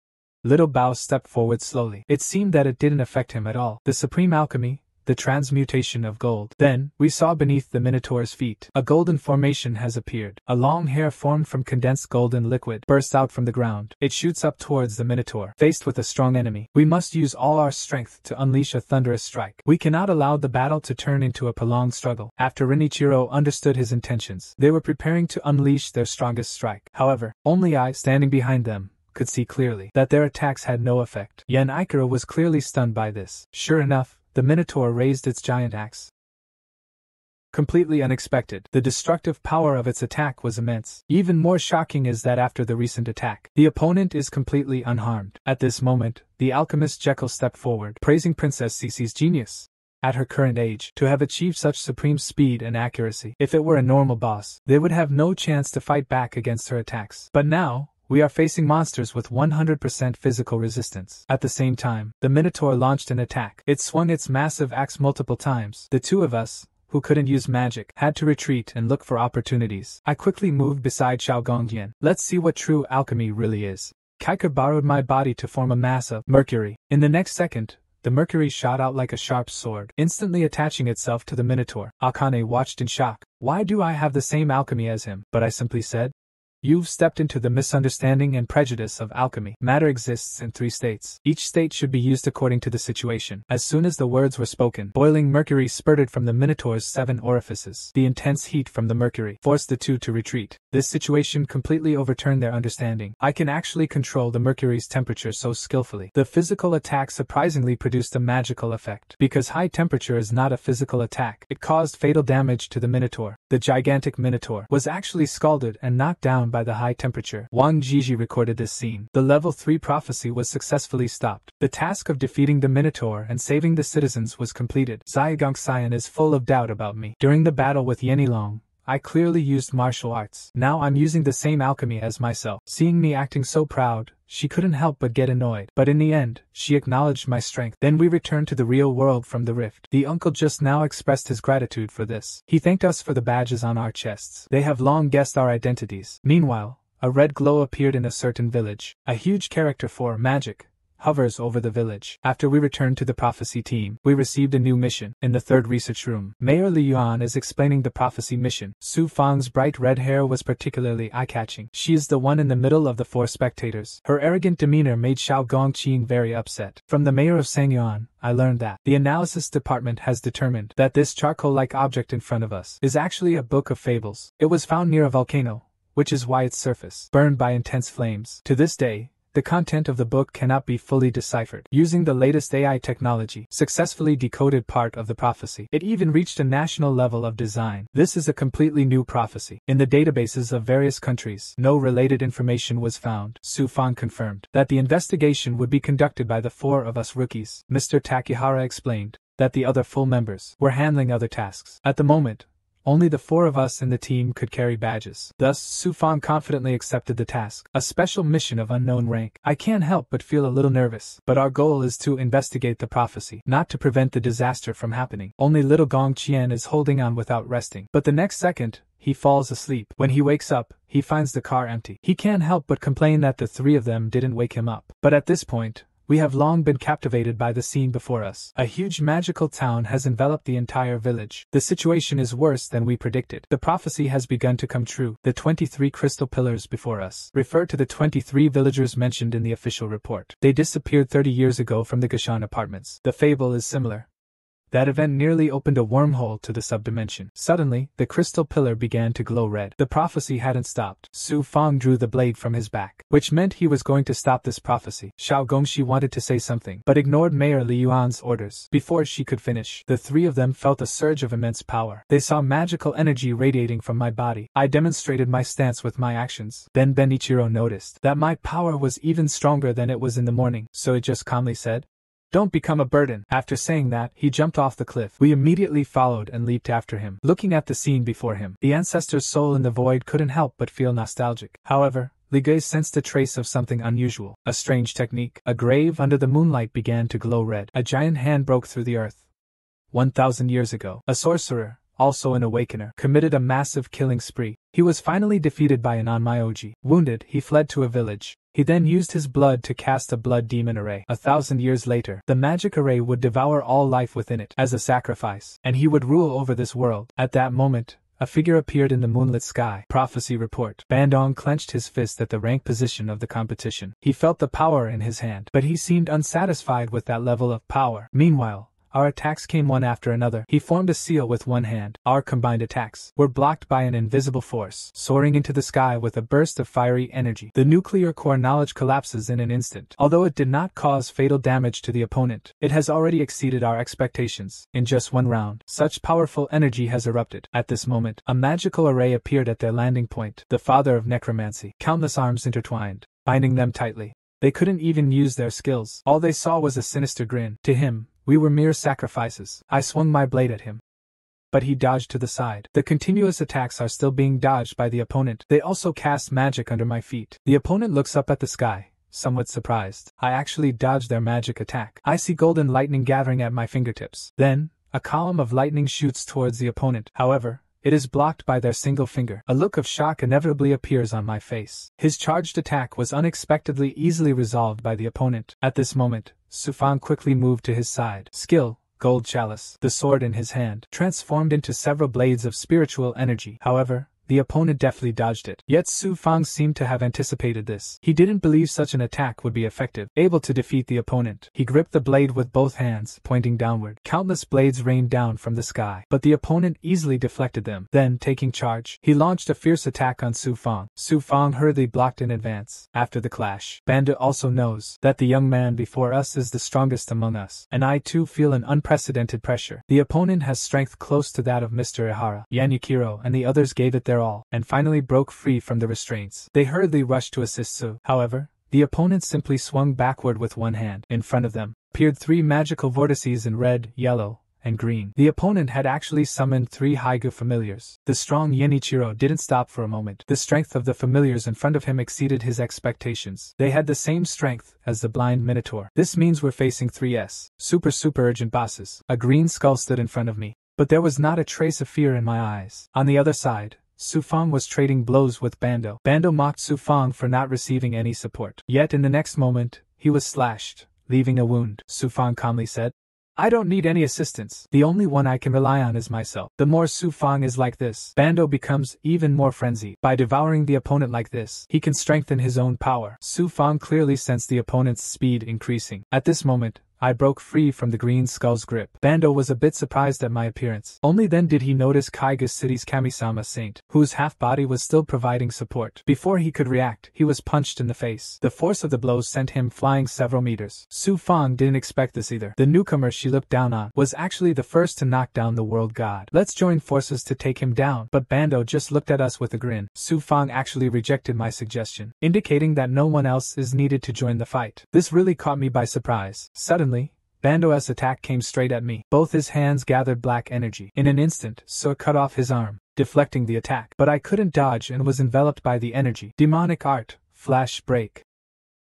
Little Bao stepped forward slowly. It seemed that it didn't affect him at all. The supreme alchemy, the transmutation of gold. Then, we saw beneath the minotaur's feet, a golden formation has appeared. A long hair formed from condensed golden liquid bursts out from the ground. It shoots up towards the minotaur. Faced with a strong enemy, we must use all our strength to unleash a thunderous strike. We cannot allow the battle to turn into a prolonged struggle. After Rinichiro understood his intentions, they were preparing to unleash their strongest strike. However, only I, standing behind them, could see clearly that their attacks had no effect. Yenilong was clearly stunned by this. Sure enough, the minotaur raised its giant axe. Completely unexpected, the destructive power of its attack was immense. Even more shocking is that after the recent attack, the opponent is completely unharmed. At this moment, the alchemist Jekyll stepped forward, praising Princess Cici's genius. At her current age, to have achieved such supreme speed and accuracy, if it were a normal boss, they would have no chance to fight back against her attacks. But now, we are facing monsters with 100% physical resistance. At the same time, the minotaur launched an attack. It swung its massive axe multiple times. The two of us, who couldn't use magic, had to retreat and look for opportunities. I quickly moved beside Xiao Gongyan. Let's see what true alchemy really is. Kiker borrowed my body to form a mass of mercury. In the next second, the mercury shot out like a sharp sword, instantly attaching itself to the minotaur. Akane watched in shock. Why do I have the same alchemy as him? But I simply said, "You've stepped into the misunderstanding and prejudice of alchemy. Matter exists in 3 states. Each state should be used according to the situation." As soon as the words were spoken, boiling mercury spurted from the minotaur's 7 orifices. The intense heat from the mercury forced the two to retreat. This situation completely overturned their understanding. I can actually control the mercury's temperature so skillfully. The physical attack surprisingly produced a magical effect. Because high temperature is not a physical attack, it caused fatal damage to the minotaur. The gigantic minotaur was actually scalded and knocked down by the high temperature. Wang Jiji recorded this scene. The level 3 prophecy was successfully stopped. The task of defeating the minotaur and saving the citizens was completed. Xiao Gongxian is full of doubt about me. During the battle with Yenilong, I clearly used martial arts. Now I'm using the same alchemy as myself. Seeing me acting so proud, she couldn't help but get annoyed. But in the end, she acknowledged my strength. Then we returned to the real world from the rift. The uncle just now expressed his gratitude for this. He thanked us for the badges on our chests. They have long guessed our identities. Meanwhile, a red glow appeared in a certain village. A huge character for magic. hovers over the village. After we returned to the prophecy team, we received a new mission. In the third research room, Mayor Lian is explaining the prophecy mission. Su Fang's bright red hair was particularly eye-catching. She is the one in the middle of the four spectators. Her arrogant demeanor made Xiao Gongxi very upset. From the mayor of Sangyuan, I learned that the analysis department has determined that this charcoal-like object in front of us is actually a book of fables. It was found near a volcano, which is why its surface burned by intense flames. To this day, the content of the book cannot be fully deciphered. Using the latest AI technology, successfully decoded part of the prophecy. It even reached a national level of design. This is a completely new prophecy. In the databases of various countries, no related information was found. Su Fang confirmed that the investigation would be conducted by the four of us rookies. Mr. Takihara explained that the other full members were handling other tasks. At the moment, only the four of us in the team could carry badges. Thus, Su Fang confidently accepted the task, a special mission of unknown rank. I can't help but feel a little nervous, but our goal is to investigate the prophecy, not to prevent the disaster from happening. Only little Gongqian is holding on without resting. But the next second, he falls asleep. When he wakes up, he finds the car empty. He can't help but complain that the three of them didn't wake him up. But at this point, we have long been captivated by the scene before us. A huge magical town has enveloped the entire village. The situation is worse than we predicted. The prophecy has begun to come true. The 23 crystal pillars before us refer to the 23 villagers mentioned in the official report. They disappeared 30 years ago from the Gishan apartments. The fable is similar. That event nearly opened a wormhole to the subdimension. Suddenly, the crystal pillar began to glow red. The prophecy hadn't stopped. Su Fang drew the blade from his back, which meant he was going to stop this prophecy. Xiao Gongxi wanted to say something, but ignored Mayor Liyuan's orders. Before she could finish, the three of them felt a surge of immense power. They saw magical energy radiating from my body. I demonstrated my stance with my actions. Then Benichiro noticed that my power was even stronger than it was in the morning, so it just calmly said, "Don't become a burden." After saying that, he jumped off the cliff. We immediately followed and leaped after him. Looking at the scene before him, the ancestor's soul in the void couldn't help but feel nostalgic. However, Ligue sensed a trace of something unusual, a strange technique. A grave under the moonlight began to glow red. A giant hand broke through the earth. 1,000 years ago, a sorcerer, also an awakener, committed a massive killing spree. He was finally defeated by an Anmyoji. Wounded, he fled to a village. He then used his blood to cast a blood demon array. 1,000 years later, the magic array would devour all life within it as a sacrifice, and he would rule over this world. At that moment, a figure appeared in the moonlit sky. Prophecy report. Bando clenched his fist at the rank position of the competition. He felt the power in his hand, but he seemed unsatisfied with that level of power. Meanwhile, our attacks came one after another. He formed a seal with one hand. Our combined attacks were blocked by an invisible force, soaring into the sky with a burst of fiery energy. The nuclear core knowledge collapses in an instant. Although it did not cause fatal damage to the opponent, it has already exceeded our expectations. In just one round, such powerful energy has erupted. At this moment, a magical array appeared at their landing point. The father of necromancy. Countless arms intertwined, binding them tightly. They couldn't even use their skills. All they saw was a sinister grin. To him, we were mere sacrifices. I swung my blade at him, but he dodged to the side. The continuous attacks are still being dodged by the opponent. They also cast magic under my feet. The opponent looks up at the sky, somewhat surprised. I actually dodged their magic attack. I see golden lightning gathering at my fingertips. Then, a column of lightning shoots towards the opponent. However, it is blocked by their single finger. A look of shock inevitably appears on my face. His charged attack was unexpectedly easily resolved by the opponent. At this moment, Su Fang quickly moved to his side. Skill, Gold Chalice. The sword in his hand transformed into several blades of spiritual energy. However, the opponent deftly dodged it. Yet Su Fang seemed to have anticipated this. He didn't believe such an attack would be effective. Able to defeat the opponent, he gripped the blade with both hands, pointing downward. Countless blades rained down from the sky, but the opponent easily deflected them. Then, taking charge, he launched a fierce attack on Su Fang. Su Fang hurriedly blocked in advance. After the clash, Bando also knows that the young man before us is the strongest among us, and I too feel an unprecedented pressure. The opponent has strength close to that of Mr. Ihara. Yentaro and the others gave it their all, and finally broke free from the restraints. They hurriedly rushed to assist Su. However, the opponent simply swung backward with one hand. In front of them appeared three magical vortices in red, yellow, and green. The opponent had actually summoned three Haigu familiars. The strong Yenichiro didn't stop for a moment. The strength of the familiars in front of him exceeded his expectations. They had the same strength as the blind minotaur. This means we're facing 3S. Super urgent bosses. A green skull stood in front of me, but there was not a trace of fear in my eyes. On the other side, Su Fang was trading blows with Bando. Bando mocked Su Fang for not receiving any support. Yet in the next moment, he was slashed, leaving a wound," Su Fang calmly said. "I don't need any assistance. The only one I can rely on is myself." The more Su Fang is like this, Bando becomes even more frenzied. By devouring the opponent like this, he can strengthen his own power. Su Fang clearly sensed the opponent's speed increasing. At this moment, I broke free from the Green Skull's grip. Bando was a bit surprised at my appearance. Only then did he notice Kaiga City's Kamisama Saint, whose half-body was still providing support. Before he could react, he was punched in the face. The force of the blows sent him flying several meters. Su Fang didn't expect this either. The newcomer she looked down on was actually the first to knock down the world god. "Let's join forces to take him down." But Bando just looked at us with a grin. Su Fang actually rejected my suggestion, indicating that no one else is needed to join the fight. This really caught me by surprise. Suddenly, Bando's attack came straight at me. Both his hands gathered black energy. In an instant, Su cut off his arm, deflecting the attack. But I couldn't dodge and was enveloped by the energy. Demonic art, flash break.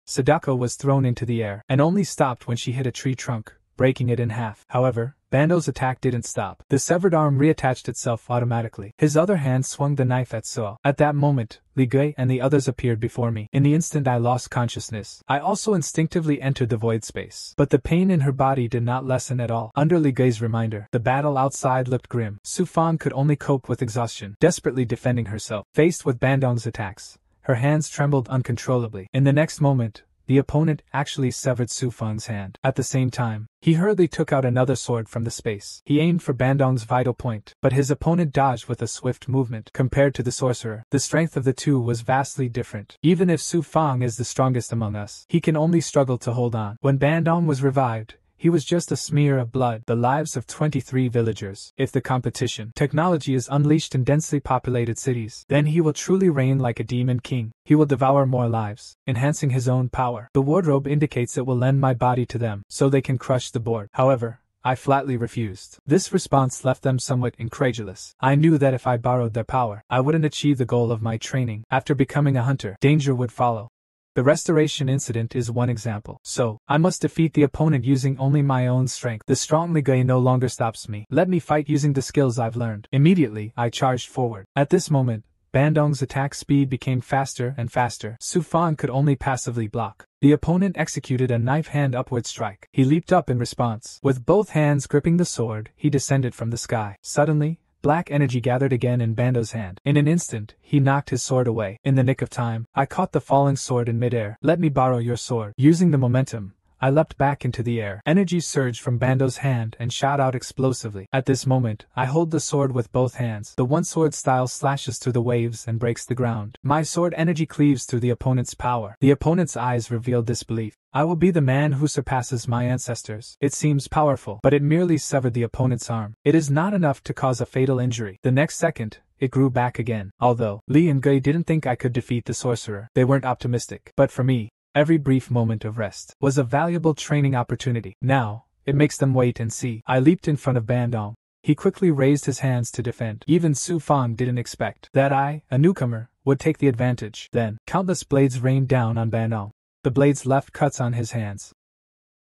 Sadako was thrown into the air, and only stopped when she hit a tree trunk, breaking it in half. However, Bando's attack didn't stop. The severed arm reattached itself automatically. His other hand swung the knife at Su. At that moment, Ligue and the others appeared before me. In the instant I lost consciousness, I also instinctively entered the void space. But the pain in her body did not lessen at all. Under Ligue's reminder, the battle outside looked grim. Su Fang could only cope with exhaustion, desperately defending herself. Faced with Bandong's attacks, her hands trembled uncontrollably. In the next moment, the opponent actually severed Su Fang's hand. At the same time, he hurriedly took out another sword from the space. He aimed for Bandong's vital point, but his opponent dodged with a swift movement. Compared to the sorcerer, the strength of the two was vastly different. Even if Su Fang is the strongest among us, he can only struggle to hold on. When Bandong was revived, he was just a smear of blood. The lives of 23 villagers. If the competition technology is unleashed in densely populated cities, then he will truly reign like a demon king. He will devour more lives, enhancing his own power. The wardrobe indicates it will lend my body to them, so they can crush the board. However, I flatly refused. This response left them somewhat incredulous. I knew that if I borrowed their power, I wouldn't achieve the goal of my training. After becoming a hunter, danger would follow. The restoration incident is one example. So, I must defeat the opponent using only my own strength. The strong Ligue no longer stops me. Let me fight using the skills I've learned. Immediately, I charged forward. At this moment, Bandong's attack speed became faster and faster. Su Fang could only passively block. The opponent executed a knife-hand upward strike. He leaped up in response. With both hands gripping the sword, he descended from the sky. Suddenly, black energy gathered again in Bando's hand. In an instant, he knocked his sword away. In the nick of time, I caught the falling sword in midair. "Let me borrow your sword." Using the momentum, I leapt back into the air. Energy surged from Bando's hand and shot out explosively. At this moment, I hold the sword with both hands. The one-sword style slashes through the waves and breaks the ground. My sword energy cleaves through the opponent's power. The opponent's eyes reveal disbelief. I will be the man who surpasses my ancestors. It seems powerful, but it merely severed the opponent's arm. It is not enough to cause a fatal injury. The next second, it grew back again. Although Li and Gui didn't think I could defeat the sorcerer, they weren't optimistic. But for me, every brief moment of rest was a valuable training opportunity. Now, it makes them wait and see. I leaped in front of Bandong. He quickly raised his hands to defend. Even Su Fang didn't expect that I, a newcomer, would take the advantage. Then, countless blades rained down on Bandong. The blades left cuts on his hands.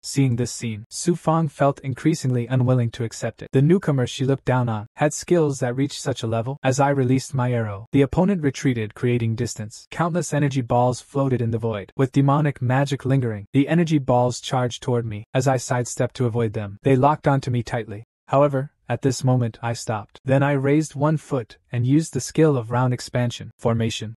Seeing this scene, Su Fang felt increasingly unwilling to accept it. The newcomer she looked down on had skills that reached such a level. As I released my arrow, the opponent retreated, creating distance. Countless energy balls floated in the void. With demonic magic lingering, the energy balls charged toward me. As I sidestepped to avoid them, they locked onto me tightly. However, at this moment I stopped. Then I raised one foot and used the skill of round expansion formation.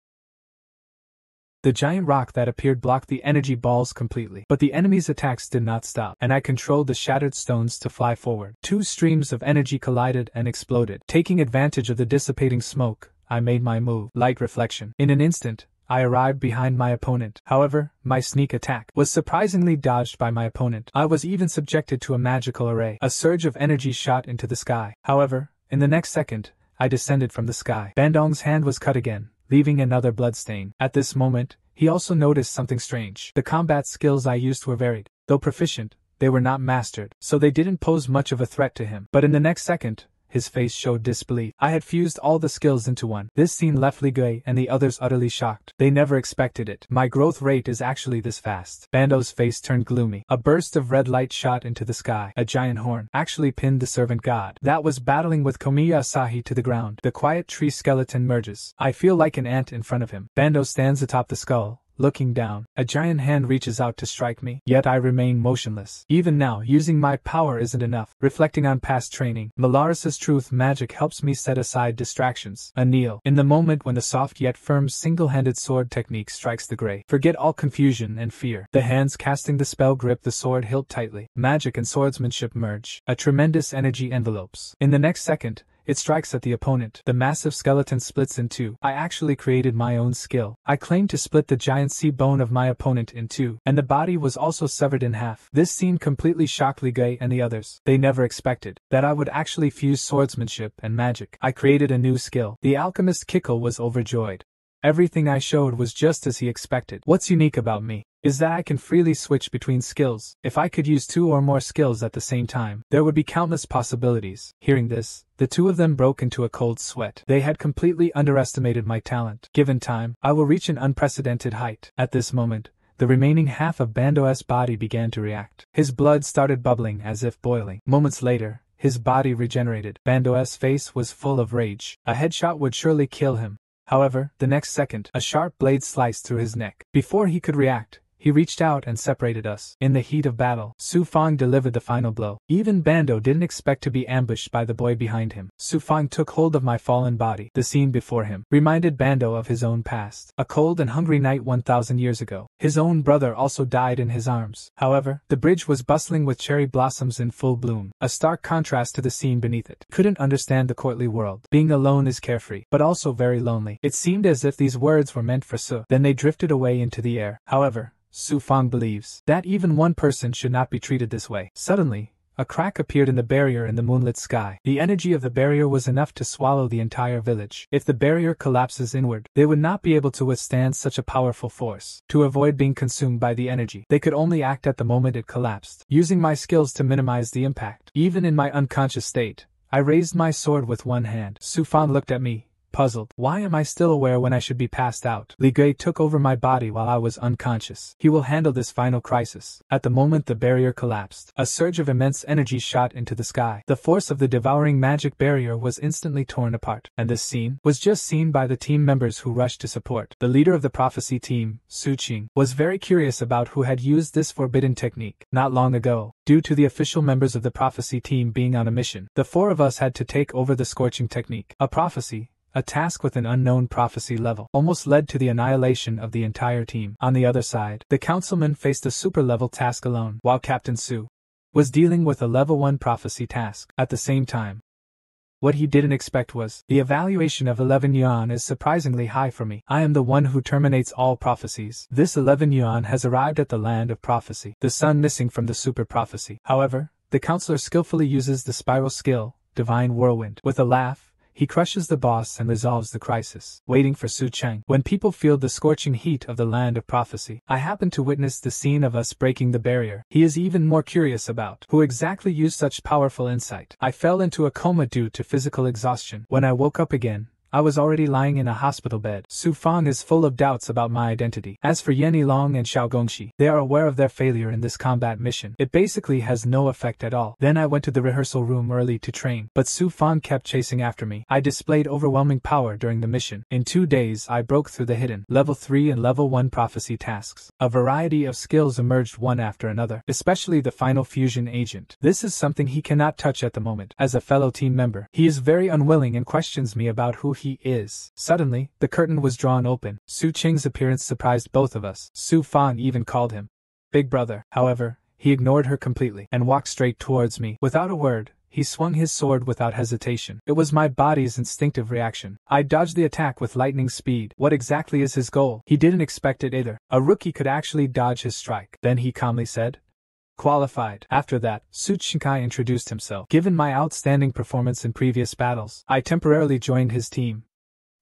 The giant rock that appeared blocked the energy balls completely. But the enemy's attacks did not stop, and I controlled the shattered stones to fly forward. Two streams of energy collided and exploded. Taking advantage of the dissipating smoke, I made my move. Light reflection. In an instant, I arrived behind my opponent. However, my sneak attack was surprisingly dodged by my opponent. I was even subjected to a magical array. A surge of energy shot into the sky. However, in the next second, I descended from the sky. Bandong's hand was cut again, leaving another bloodstain. At this moment, he also noticed something strange. The combat skills I used were varied. Though proficient, they were not mastered, so they didn't pose much of a threat to him. But in the next second, his face showed disbelief. I had fused all the skills into one. This scene left Ligue and the others utterly shocked. They never expected it. My growth rate is actually this fast. Bando's face turned gloomy. A burst of red light shot into the sky. A giant horn actually pinned the servant god that was battling with Komiya Asahi to the ground. The quiet tree skeleton merges. I feel like an ant in front of him. Bando stands atop the skull, Looking down, a giant hand reaches out to strike me, yet I remain motionless. Even now, using my power isn't enough. Reflecting on past training, Malaris's truth magic helps me set aside distractions. Anneal. In the moment when the soft yet firm single-handed sword technique strikes the gray, forget all confusion and fear. The hands casting the spell grip the sword hilt tightly. Magic and swordsmanship merge. A tremendous energy envelopes. In the next second, it strikes at the opponent. The massive skeleton splits in two. I actually created my own skill. I claimed to split the giant sea bone of my opponent in two, and the body was also severed in half. This scene completely shocked Ligue and the others. They never expected that I would actually fuse swordsmanship and magic. I created a new skill. The alchemist Kickle was overjoyed. Everything I showed was just as he expected. What's unique about me is that I can freely switch between skills. If I could use two or more skills at the same time, there would be countless possibilities. Hearing this, the two of them broke into a cold sweat. They had completely underestimated my talent. Given time, I will reach an unprecedented height. At this moment, the remaining half of Bando's body began to react. His blood started bubbling as if boiling. Moments later, his body regenerated. Bando's face was full of rage. A headshot would surely kill him. However, the next second, a sharp blade sliced through his neck. Before he could react, he reached out and separated us. In the heat of battle, Su Fang delivered the final blow. Even Bando didn't expect to be ambushed by the boy behind him. Su Fang took hold of my fallen body. The scene before him reminded Bando of his own past. A cold and hungry night 1,000 years ago. His own brother also died in his arms. However, the bridge was bustling with cherry blossoms in full bloom, a stark contrast to the scene beneath it. Couldn't understand the courtly world. Being alone is carefree, but also very lonely. It seemed as if these words were meant for Su. Then they drifted away into the air. However, Su Fang believes that even one person should not be treated this way. Suddenly, a crack appeared in the barrier in the moonlit sky. The energy of the barrier was enough to swallow the entire village. If the barrier collapses inward, they would not be able to withstand such a powerful force. To avoid being consumed by the energy, they could only act at the moment it collapsed. Using my skills to minimize the impact, even in my unconscious state, I raised my sword with one hand. Su Fang looked at me, puzzled. Why am I still aware when I should be passed out? Ligue took over my body while I was unconscious. He will handle this final crisis. At the moment the barrier collapsed, a surge of immense energy shot into the sky. The force of the devouring magic barrier was instantly torn apart. And this scene was just seen by the team members who rushed to support. The leader of the prophecy team, Su Qing, was very curious about who had used this forbidden technique. Not long ago, due to the official members of the prophecy team being on a mission, the four of us had to take over the scorching technique. A prophecy, a task with an unknown prophecy level, almost led to the annihilation of the entire team. On the other side, the councilman faced a super-level task alone, while Captain Su was dealing with a level 1 prophecy task. At the same time, what he didn't expect was, the evaluation of 11 yuan is surprisingly high for me. I am the one who terminates all prophecies. This 11 yuan has arrived at the land of prophecy, the sun missing from the super prophecy. However, the counselor skillfully uses the spiral skill, Divine Whirlwind. With a laugh, he crushes the boss and resolves the crisis. Waiting for Su Cheng. When people feel the scorching heat of the land of prophecy, I happen to witness the scene of us breaking the barrier. He is even more curious about who exactly used such powerful insight. I fell into a coma due to physical exhaustion. When I woke up again, I was already lying in a hospital bed. Su Fang is full of doubts about my identity. As for Yenilong and Xiao Gongxi, they are aware of their failure in this combat mission. It basically has no effect at all. Then I went to the rehearsal room early to train, but Su Fang kept chasing after me. I displayed overwhelming power during the mission. In 2 days, I broke through the hidden level 3 and level 1 prophecy tasks. A variety of skills emerged one after another, especially the final fusion agent. This is something he cannot touch at the moment. As a fellow team member, he is very unwilling and questions me about who he is. Suddenly, the curtain was drawn open. Su Qing's appearance surprised both of us. Su Fang even called him Big Brother. However, he ignored her completely and walked straight towards me. Without a word, he swung his sword without hesitation. It was my body's instinctive reaction. I dodged the attack with lightning speed. What exactly is his goal? He didn't expect it either. A rookie could actually dodge his strike. Then he calmly said, "Qualified." After that, Su Qingkai introduced himself. Given my outstanding performance in previous battles, I temporarily joined his team.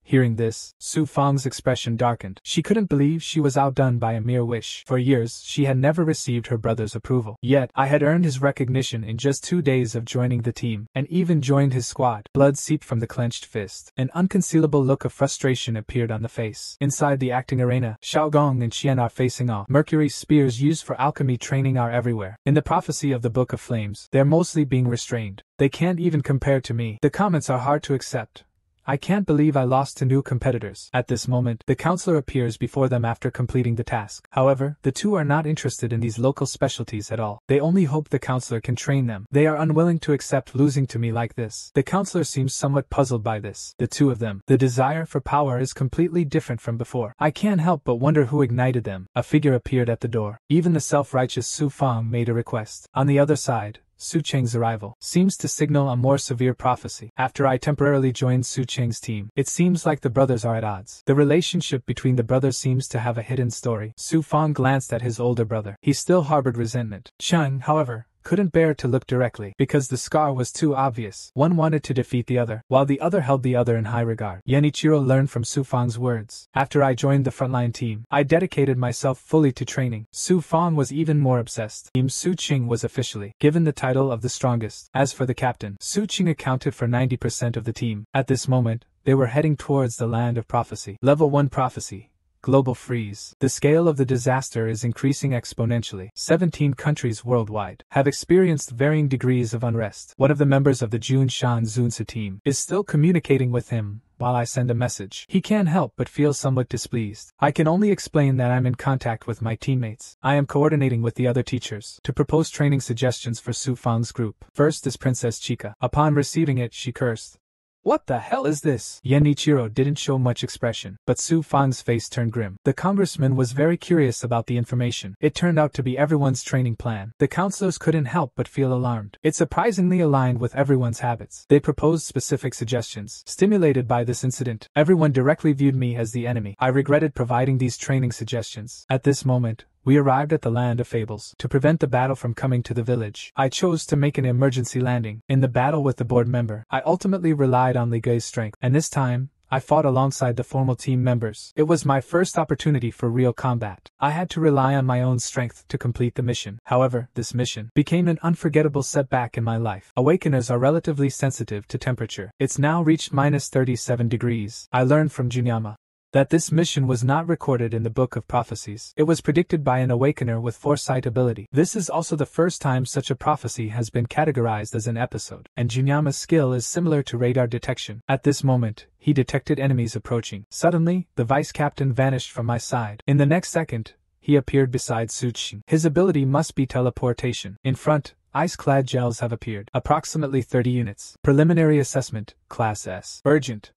Hearing this, Su Fang's expression darkened. She couldn't believe she was outdone by a mere wish. For years, she had never received her brother's approval. Yet, I had earned his recognition in just 2 days of joining the team, and even joined his squad. Blood seeped from the clenched fist. An unconcealable look of frustration appeared on the face. Inside the acting arena, Xiao Gong and Xian are facing off. Mercury spears used for alchemy training are everywhere. In the prophecy of the Book of Flames, they're mostly being restrained. They can't even compare to me. The comments are hard to accept, I can't believe I lost to new competitors. At this moment, the counselor appears before them after completing the task. However, the two are not interested in these local specialties at all. They only hope the counselor can train them. They are unwilling to accept losing to me like this. The counselor seems somewhat puzzled by this. The two of them. The desire for power is completely different from before. I can't help but wonder who ignited them. A figure appeared at the door. Even the self-righteous Su Fang made a request. On the other side, Su Qing's arrival seems to signal a more severe prophecy. After I temporarily joined Su Qing's team, it seems like the brothers are at odds. The relationship between the brothers seems to have a hidden story. Su Fang glanced at his older brother. He still harbored resentment. Chen, however, couldn't bear to look directly, because the scar was too obvious. One wanted to defeat the other, while the other held the other in high regard. Yenichiro learned from Su Fang's words. After I joined the frontline team, I dedicated myself fully to training. Su Fang was even more obsessed. Team Su Qing was officially given the title of the strongest. As for the captain, Su Qing accounted for 90% of the team. At this moment, they were heading towards the land of prophecy. Level 1 prophecy. Global freeze. The scale of the disaster is increasing exponentially. 17 countries worldwide have experienced varying degrees of unrest. One of the members of the Junshan Zunsa team is still communicating with him while I send a message. He can't help but feel somewhat displeased. I can only explain that I'm in contact with my teammates. I am coordinating with the other teachers to propose training suggestions for Su Fang's group. First is Princess Chica. Upon receiving it, she cursed. What the hell is this? Yenichiro didn't show much expression, but Su Fang's face turned grim. The congressman was very curious about the information. It turned out to be everyone's training plan. The counselors couldn't help but feel alarmed. It surprisingly aligned with everyone's habits. They proposed specific suggestions. Stimulated by this incident, everyone directly viewed me as the enemy. I regretted providing these training suggestions. At this moment, we arrived at the land of fables. To prevent the battle from coming to the village, I chose to make an emergency landing. In the battle with the board member, I ultimately relied on Ligue's strength, and this time, I fought alongside the formal team members. It was my first opportunity for real combat. I had to rely on my own strength to complete the mission. However, this mission became an unforgettable setback in my life. Awakeners are relatively sensitive to temperature. It's now reached -37°. I learned from Junyama that this mission was not recorded in the Book of Prophecies. It was predicted by an awakener with foresight ability. This is also the first time such a prophecy has been categorized as an episode, and Junyama's skill is similar to radar detection. At this moment, he detected enemies approaching. Suddenly, the vice-captain vanished from my side. In the next second, he appeared beside Su Qing. His ability must be teleportation. In front, ice-clad gels have appeared. Approximately 30 units. Preliminary assessment, Class S. Urgent.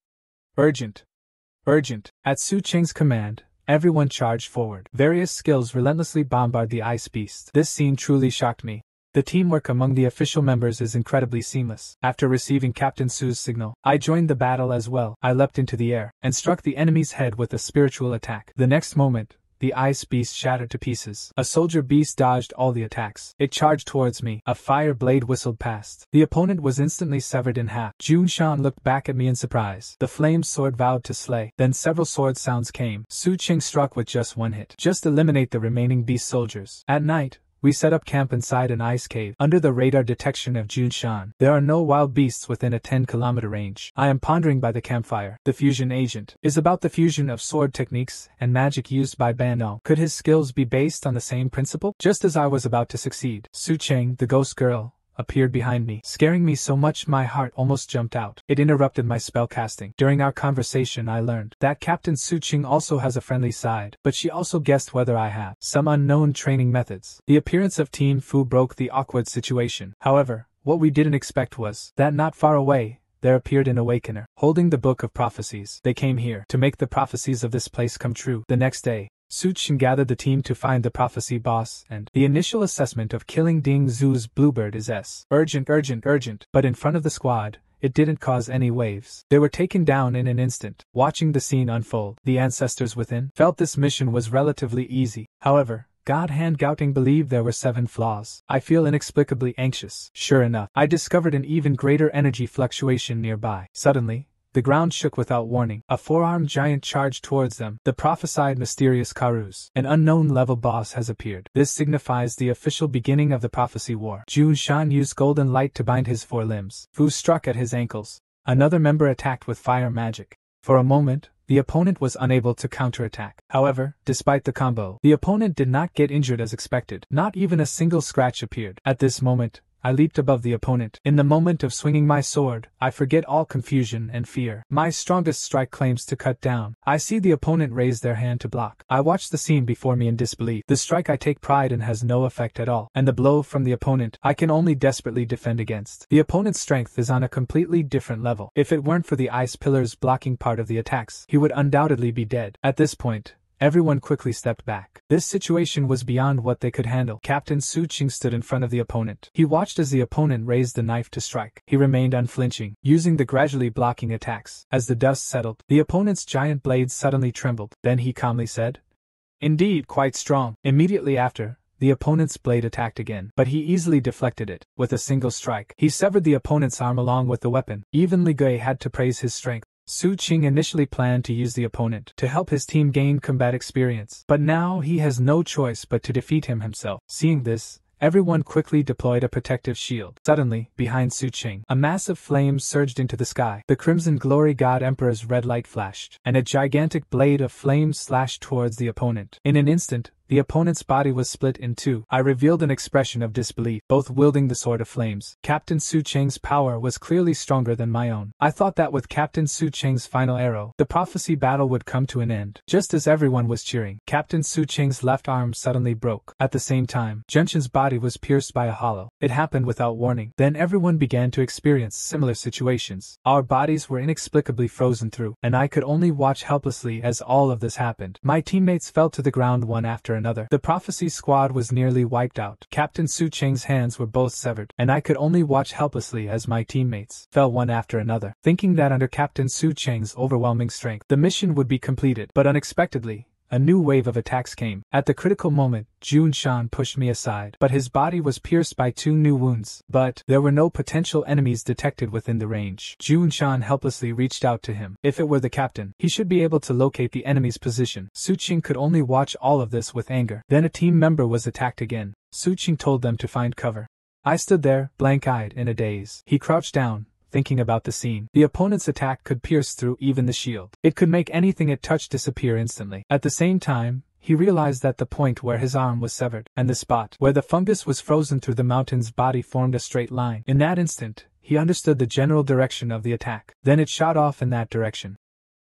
Urgent. Urgent. At Su Qing's command, everyone charged forward. Various skills relentlessly bombard the ice beast. This scene truly shocked me. The teamwork among the official members is incredibly seamless. After receiving Captain Su's signal, I joined the battle as well. I leapt into the air and struck the enemy's head with a spiritual attack. The next moment, the ice beast shattered to pieces. A soldier beast dodged all the attacks. It charged towards me. A fire blade whistled past. The opponent was instantly severed in half. Junshan looked back at me in surprise. The flame sword vowed to slay. Then several sword sounds came. Su Qing struck with just one hit. Just eliminate the remaining beast soldiers. At night, we set up camp inside an ice cave, under the radar detection of Junshan. There are no wild beasts within a 10-kilometer range. I am pondering by the campfire. The fusion agent is about the fusion of sword techniques and magic used by Bando. Could his skills be based on the same principle? Just as I was about to succeed, Su Qing, the ghost girl, appeared behind me, scaring me so much my heart almost jumped out. It interrupted my spell casting. During our conversation, I learned that Captain Su Qing also has a friendly side, but she also guessed whether I have some unknown training methods. The appearance of Team Fu broke the awkward situation. However, what we didn't expect was that not far away, there appeared an awakener, holding the Book of Prophecies. They came here to make the prophecies of this place come true. The next day, Su Qing gathered the team to find the prophecy boss, and the initial assessment of killing Ding Zhu's bluebird is S. Urgent, urgent, urgent. But in front of the squad, it didn't cause any waves. They were taken down in an instant. Watching the scene unfold, the ancestors within felt this mission was relatively easy. However, God Hand Gouting believed there were 7 flaws. I feel inexplicably anxious. Sure enough, I discovered an even greater energy fluctuation nearby. Suddenly, the ground shook without warning. A 4-armed giant charged towards them. The prophesied mysterious Karus, an unknown level boss, has appeared. This signifies the official beginning of the prophecy war. Junshan used golden light to bind his 4 limbs. Fu struck at his ankles. Another member attacked with fire magic. For a moment, the opponent was unable to counterattack. However, despite the combo, the opponent did not get injured as expected. Not even a single scratch appeared. At this moment, I leaped above the opponent. In the moment of swinging my sword, I forget all confusion and fear. My strongest strike claims to cut down. I see the opponent raise their hand to block. I watch the scene before me in disbelief. The strike I take pride in has no effect at all, and the blow from the opponent I can only desperately defend against. The opponent's strength is on a completely different level. If it weren't for the ice pillars blocking part of the attacks, he would undoubtedly be dead. At this point, everyone quickly stepped back. This situation was beyond what they could handle. Captain Su Qing stood in front of the opponent. He watched as the opponent raised the knife to strike. He remained unflinching, using the gradually blocking attacks. As the dust settled, the opponent's giant blade suddenly trembled. Then he calmly said, "Indeed, quite strong." Immediately after, the opponent's blade attacked again, but he easily deflected it. With a single strike, he severed the opponent's arm along with the weapon. Even Ligue had to praise his strength. Su Qing initially planned to use the opponent to help his team gain combat experience, but now he has no choice but to defeat him himself. Seeing this, everyone quickly deployed a protective shield. Suddenly, behind Su Qing, a massive flame surged into the sky. The Crimson Glory God Emperor's red light flashed, and a gigantic blade of flame slashed towards the opponent. In an instant, the opponent's body was split in two. I revealed an expression of disbelief, both wielding the Sword of Flames. Captain Su Qing's power was clearly stronger than my own. I thought that with Captain Su Qing's final arrow, the prophecy battle would come to an end. Just as everyone was cheering, Captain Su Qing's left arm suddenly broke. At the same time, Junshan's body was pierced by a hollow. It happened without warning. Then everyone began to experience similar situations. Our bodies were inexplicably frozen through, and I could only watch helplessly as all of this happened. My teammates fell to the ground one after another. The Prophecy Squad was nearly wiped out. Captain Su Qing's hands were both severed, and I could only watch helplessly as my teammates fell one after another, thinking that under Captain Su Qing's overwhelming strength, the mission would be completed. But unexpectedly, a new wave of attacks came. At the critical moment, Junshan pushed me aside, but his body was pierced by two new wounds. But there were no potential enemies detected within the range. Junshan helplessly reached out to him. If it were the captain, he should be able to locate the enemy's position. Su Qing could only watch all of this with anger. Then a team member was attacked again. Su Qing told them to find cover. I stood there, blank-eyed in a daze. He crouched down, thinking about the scene. The opponent's attack could pierce through even the shield. It could make anything it touched disappear instantly. At the same time, he realized that the point where his arm was severed and the spot where the fungus was frozen through the mountain's body formed a straight line. In that instant, he understood the general direction of the attack. Then it shot off in that direction.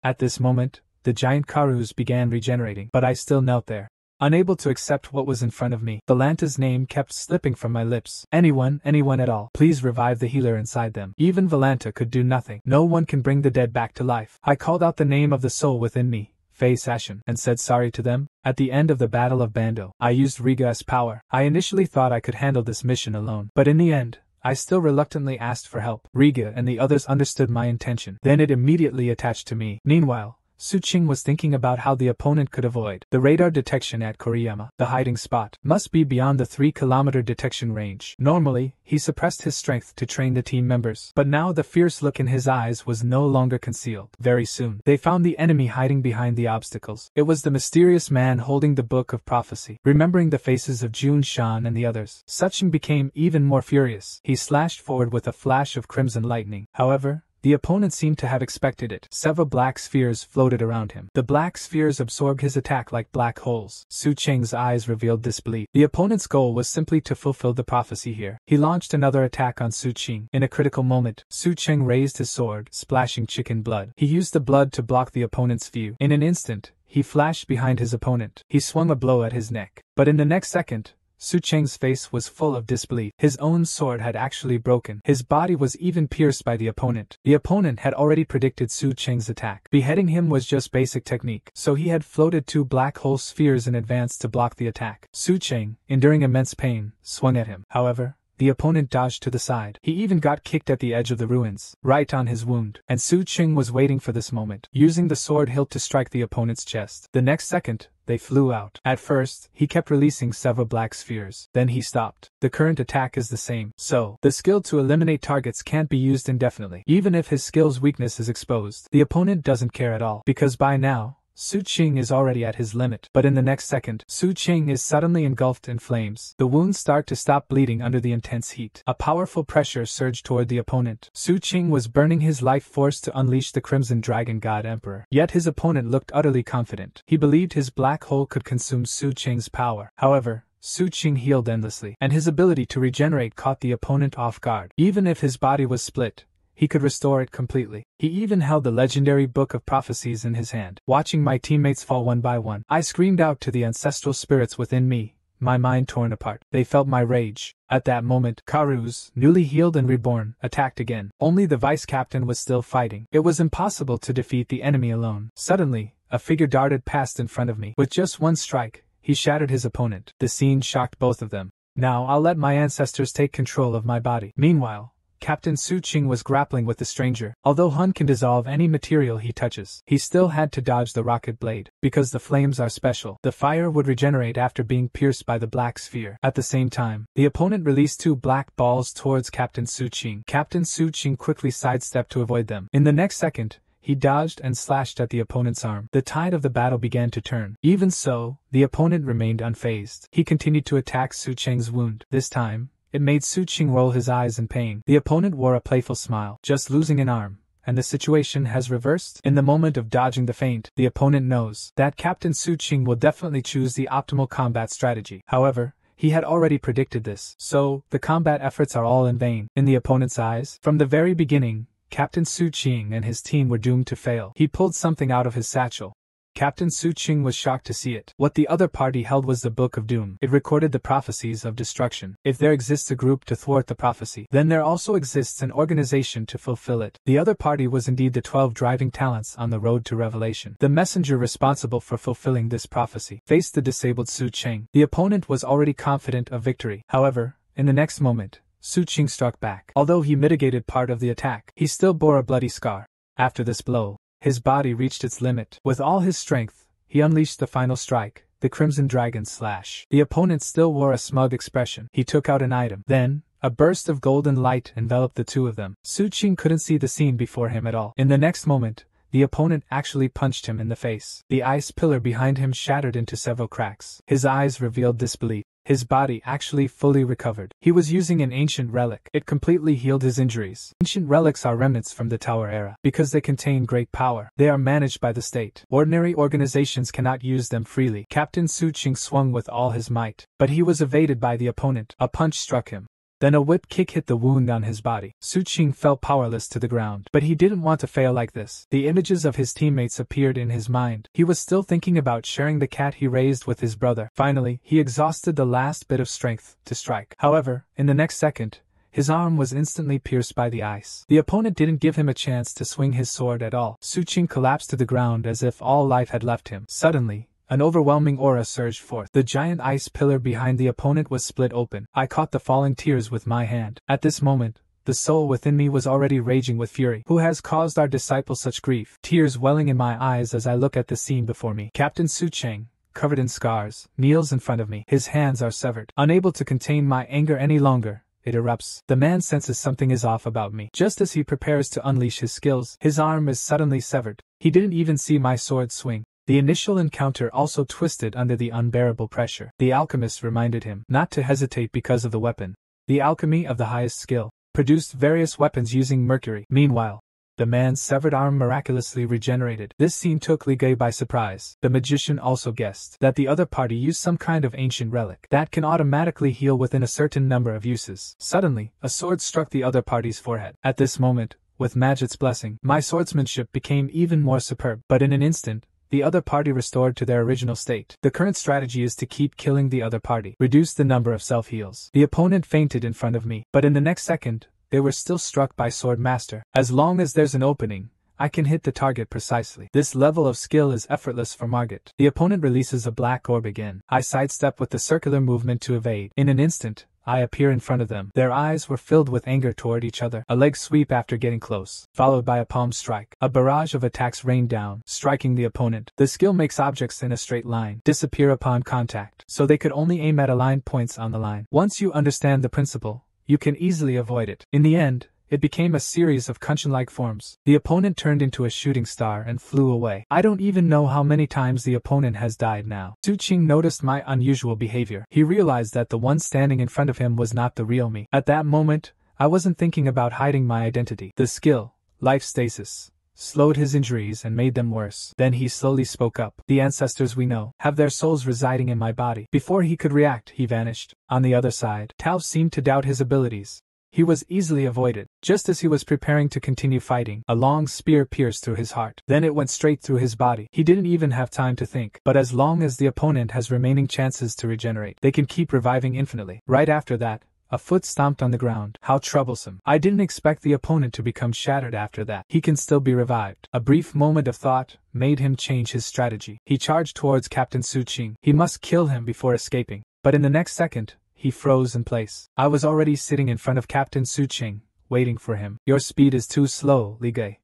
At this moment, the giant Karus began regenerating, but I still knelt there, unable to accept what was in front of me. Valanta's name kept slipping from my lips. Anyone at all. Please revive the healer inside them. Even Valanta could do nothing. No one can bring the dead back to life. I called out the name of the soul within me, face ashen, and said sorry to them. At the end of the Battle of Bando, I used Riga's power. I initially thought I could handle this mission alone, but in the end, I still reluctantly asked for help. Riga and the others understood my intention. Then it immediately attached to me. Meanwhile, Su Qing was thinking about how the opponent could avoid the radar detection at Koriyama. The hiding spot must be beyond the 3-kilometer detection range. Normally, he suppressed his strength to train the team members, but now the fierce look in his eyes was no longer concealed. Very soon, they found the enemy hiding behind the obstacles. It was the mysterious man holding the Book of Prophecy. Remembering the faces of Junshan and the others, Su Qing became even more furious. He slashed forward with a flash of crimson lightning. However, the opponent seemed to have expected it. Several black spheres floated around him. The black spheres absorbed his attack like black holes. Su Qing's eyes revealed disbelief. The opponent's goal was simply to fulfill the prophecy here. He launched another attack on Su Qing. In a critical moment, Su Qing raised his sword, splashing chicken blood. He used the blood to block the opponent's view. In an instant, he flashed behind his opponent. He swung a blow at his neck. But in the next second, Su Qing's face was full of disbelief. His own sword had actually broken. His body was even pierced by the opponent. The opponent had already predicted Su Qing's attack. Beheading him was just basic technique, so he had floated two black hole spheres in advance to block the attack. Su Qing, enduring immense pain, swung at him. However, the opponent dodged to the side. He even got kicked at the edge of the ruins, right on his wound. And Su Qing was waiting for this moment, using the sword hilt to strike the opponent's chest. The next second, they flew out. At first, he kept releasing several black spheres. Then he stopped. The current attack is the same, so the skill to eliminate targets can't be used indefinitely. Even if his skill's weakness is exposed, the opponent doesn't care at all, because by now, Su Qing is already at his limit. But in the next second, Su Qing is suddenly engulfed in flames. The wounds start to stop bleeding under the intense heat. A powerful pressure surged toward the opponent. Su Qing was burning his life force to unleash the Crimson Dragon God Emperor. Yet his opponent looked utterly confident. He believed his black hole could consume Su Qing's power. However, Su Qing healed endlessly, and his ability to regenerate caught the opponent off guard. Even if his body was split, he could restore it completely. He even held the legendary Book of Prophecies in his hand. Watching my teammates fall one by one, I screamed out to the ancestral spirits within me, my mind torn apart. They felt my rage. At that moment, Karus, newly healed and reborn, attacked again. Only the vice-captain was still fighting. It was impossible to defeat the enemy alone. Suddenly, a figure darted past in front of me. With just one strike, he shattered his opponent. The scene shocked both of them. Now I'll let my ancestors take control of my body. Meanwhile, Captain Su Qing was grappling with the stranger. Although Hun can dissolve any material he touches, he still had to dodge the rocket blade. Because the flames are special, the fire would regenerate after being pierced by the black sphere. At the same time, the opponent released two black balls towards Captain Su Qing. Captain Su Qing quickly sidestepped to avoid them. In the next second, he dodged and slashed at the opponent's arm. The tide of the battle began to turn. Even so, the opponent remained unfazed. He continued to attack Su Qing's wound. This time, it made Su Qing roll his eyes in pain. The opponent wore a playful smile. Just losing an arm, and the situation has reversed? In the moment of dodging the feint, the opponent knows that Captain Su Qing will definitely choose the optimal combat strategy. However, he had already predicted this, so the combat efforts are all in vain. In the opponent's eyes, from the very beginning, Captain Su Qing and his team were doomed to fail. He pulled something out of his satchel. Captain Su Qing was shocked to see it. What the other party held was the Book of Doom. It recorded the prophecies of destruction. If there exists a group to thwart the prophecy, then there also exists an organization to fulfill it. The other party was indeed the 12 driving talents on the road to revelation. The messenger responsible for fulfilling this prophecy faced the disabled Su Qing. The opponent was already confident of victory. However, in the next moment, Su Qing struck back. Although he mitigated part of the attack, he still bore a bloody scar. After this blow, his body reached its limit. With all his strength, he unleashed the final strike, the Crimson Dragon Slash. The opponent still wore a smug expression. He took out an item. Then, a burst of golden light enveloped the two of them. Su Qing couldn't see the scene before him at all. In the next moment, the opponent actually punched him in the face. The ice pillar behind him shattered into several cracks. His eyes revealed disbelief. His body actually fully recovered. He was using an ancient relic. It completely healed his injuries. Ancient relics are remnants from the Tower era. Because they contain great power, they are managed by the state. Ordinary organizations cannot use them freely. Captain Su Qing swung with all his might, but he was evaded by the opponent. A punch struck him. Then a whip kick hit the wound on his body. Su Qing fell powerless to the ground. But he didn't want to fail like this. The images of his teammates appeared in his mind. He was still thinking about sharing the cat he raised with his brother. Finally, he exhausted the last bit of strength to strike. However, in the next second, his arm was instantly pierced by the ice. The opponent didn't give him a chance to swing his sword at all. Su Qing collapsed to the ground as if all life had left him. Suddenly, an overwhelming aura surged forth. The giant ice pillar behind the opponent was split open. I caught the falling tears with my hand. At this moment, the soul within me was already raging with fury. Who has caused our disciple such grief? Tears welling in my eyes as I look at the scene before me. Captain Su Qing, covered in scars, kneels in front of me. His hands are severed. Unable to contain my anger any longer, it erupts. The man senses something is off about me. Just as he prepares to unleash his skills, his arm is suddenly severed. He didn't even see my sword swing. The initial encounter also twisted under the unbearable pressure. The alchemist reminded him not to hesitate because of the weapon. The alchemy of the highest skill produced various weapons using mercury. Meanwhile, the man's severed arm miraculously regenerated. This scene took Ligue by surprise. The magician also guessed that the other party used some kind of ancient relic that can automatically heal within a certain number of uses. Suddenly, a sword struck the other party's forehead. At this moment, with Magic's blessing, my swordsmanship became even more superb. But in an instant, the other party restored to their original state. The current strategy is to keep killing the other party. Reduce the number of self-heals. The opponent fainted in front of me. But in the next second, they were still struck by Sword Master. As long as there's an opening, I can hit the target precisely. This level of skill is effortless for Margit. The opponent releases a black orb again. I sidestep with the circular movement to evade. In an instant, I appear in front of them. Their eyes were filled with anger toward each other. A leg sweep after getting close, followed by a palm strike. A barrage of attacks rained down, striking the opponent. The skill makes objects in a straight line disappear upon contact, so they could only aim at aligned points on the line. Once you understand the principle, you can easily avoid it. In the end, it became a series of Kunshin-like forms. The opponent turned into a shooting star and flew away. I don't even know how many times the opponent has died now. Su Qing noticed my unusual behavior. He realized that the one standing in front of him was not the real me. At that moment, I wasn't thinking about hiding my identity. The skill, Life Stasis, slowed his injuries and made them worse. Then he slowly spoke up. The ancestors we know have their souls residing in my body. Before he could react, he vanished. On the other side, Tao seemed to doubt his abilities. He was easily avoided. Just as he was preparing to continue fighting, a long spear pierced through his heart. Then it went straight through his body. He didn't even have time to think. But as long as the opponent has remaining chances to regenerate, they can keep reviving infinitely. Right after that, a foot stomped on the ground. How troublesome. I didn't expect the opponent to become shattered after that. He can still be revived. A brief moment of thought made him change his strategy. He charged towards Captain Su Qing. He must kill him before escaping. But in the next second, he froze in place. I was already sitting in front of Captain Su Qing, waiting for him. Your speed is too slow, Ligue.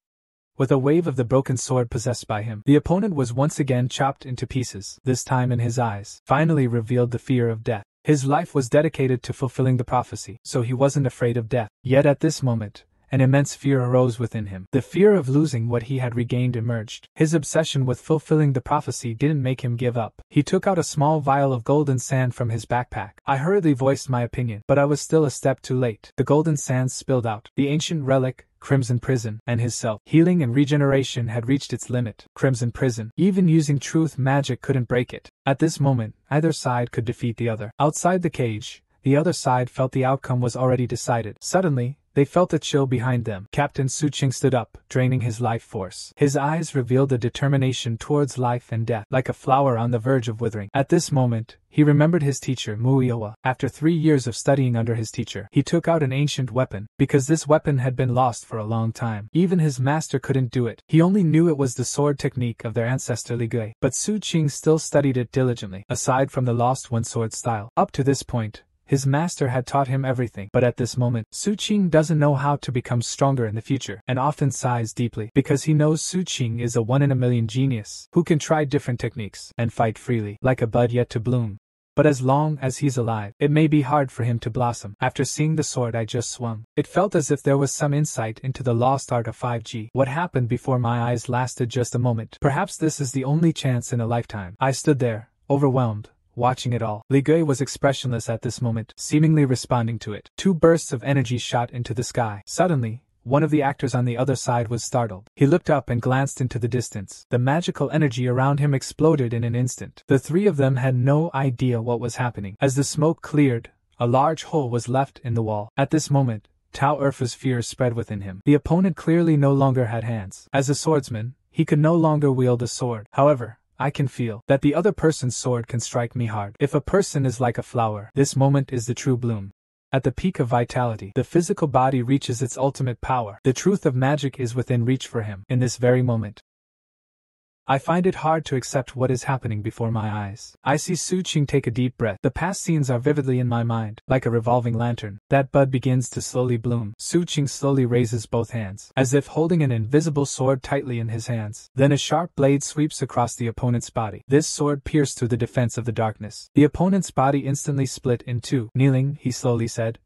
With a wave of the broken sword possessed by him, the opponent was once again chopped into pieces. This time in his eyes finally revealed the fear of death. His life was dedicated to fulfilling the prophecy, so he wasn't afraid of death. Yet at this moment, an immense fear arose within him. The fear of losing what he had regained emerged. His obsession with fulfilling the prophecy didn't make him give up. He took out a small vial of golden sand from his backpack. I hurriedly voiced my opinion, but I was still a step too late. The golden sand spilled out. The ancient relic, Crimson Prison, and his self. Healing and regeneration had reached its limit. Crimson Prison. Even using truth magic couldn't break it. At this moment, either side could defeat the other. Outside the cage, the other side felt the outcome was already decided. Suddenly, they felt a chill behind them. Captain Su Qing stood up, draining his life force. His eyes revealed a determination towards life and death, like a flower on the verge of withering. At this moment, he remembered his teacher, Muihua. After 3 years of studying under his teacher, he took out an ancient weapon, because this weapon had been lost for a long time. Even his master couldn't do it. He only knew it was the sword technique of their ancestor Ligue. But Su Qing still studied it diligently, aside from the lost one sword style. Up to this point, his master had taught him everything, but at this moment, Su Qing doesn't know how to become stronger in the future, and often sighs deeply, because he knows Su Qing is a one-in-a-million genius, who can try different techniques, and fight freely, like a bud yet to bloom. But as long as he's alive, it may be hard for him to blossom. After seeing the sword I just swung, it felt as if there was some insight into the lost art of 5G. What happened before my eyes lasted just a moment. Perhaps this is the only chance in a lifetime. I stood there, overwhelmed, watching it all. Ligue was expressionless at this moment, seemingly responding to it. Two bursts of energy shot into the sky. Suddenly, one of the actors on the other side was startled. He looked up and glanced into the distance. The magical energy around him exploded in an instant. The three of them had no idea what was happening. As the smoke cleared, a large hole was left in the wall. At this moment, Tao Erfa's fear spread within him. The opponent clearly no longer had hands. As a swordsman, he could no longer wield a sword. However, I can feel that the other person's sword can strike me hard. If a person is like a flower, this moment is the true bloom. At the peak of vitality, the physical body reaches its ultimate power. The truth of magic is within reach for him. In this very moment, I find it hard to accept what is happening before my eyes. I see Su Qing take a deep breath. The past scenes are vividly in my mind, like a revolving lantern. That bud begins to slowly bloom. Su Qing slowly raises both hands, as if holding an invisible sword tightly in his hands. Then a sharp blade sweeps across the opponent's body. This sword pierced through the defense of the darkness. The opponent's body instantly split in two. Kneeling, he slowly said,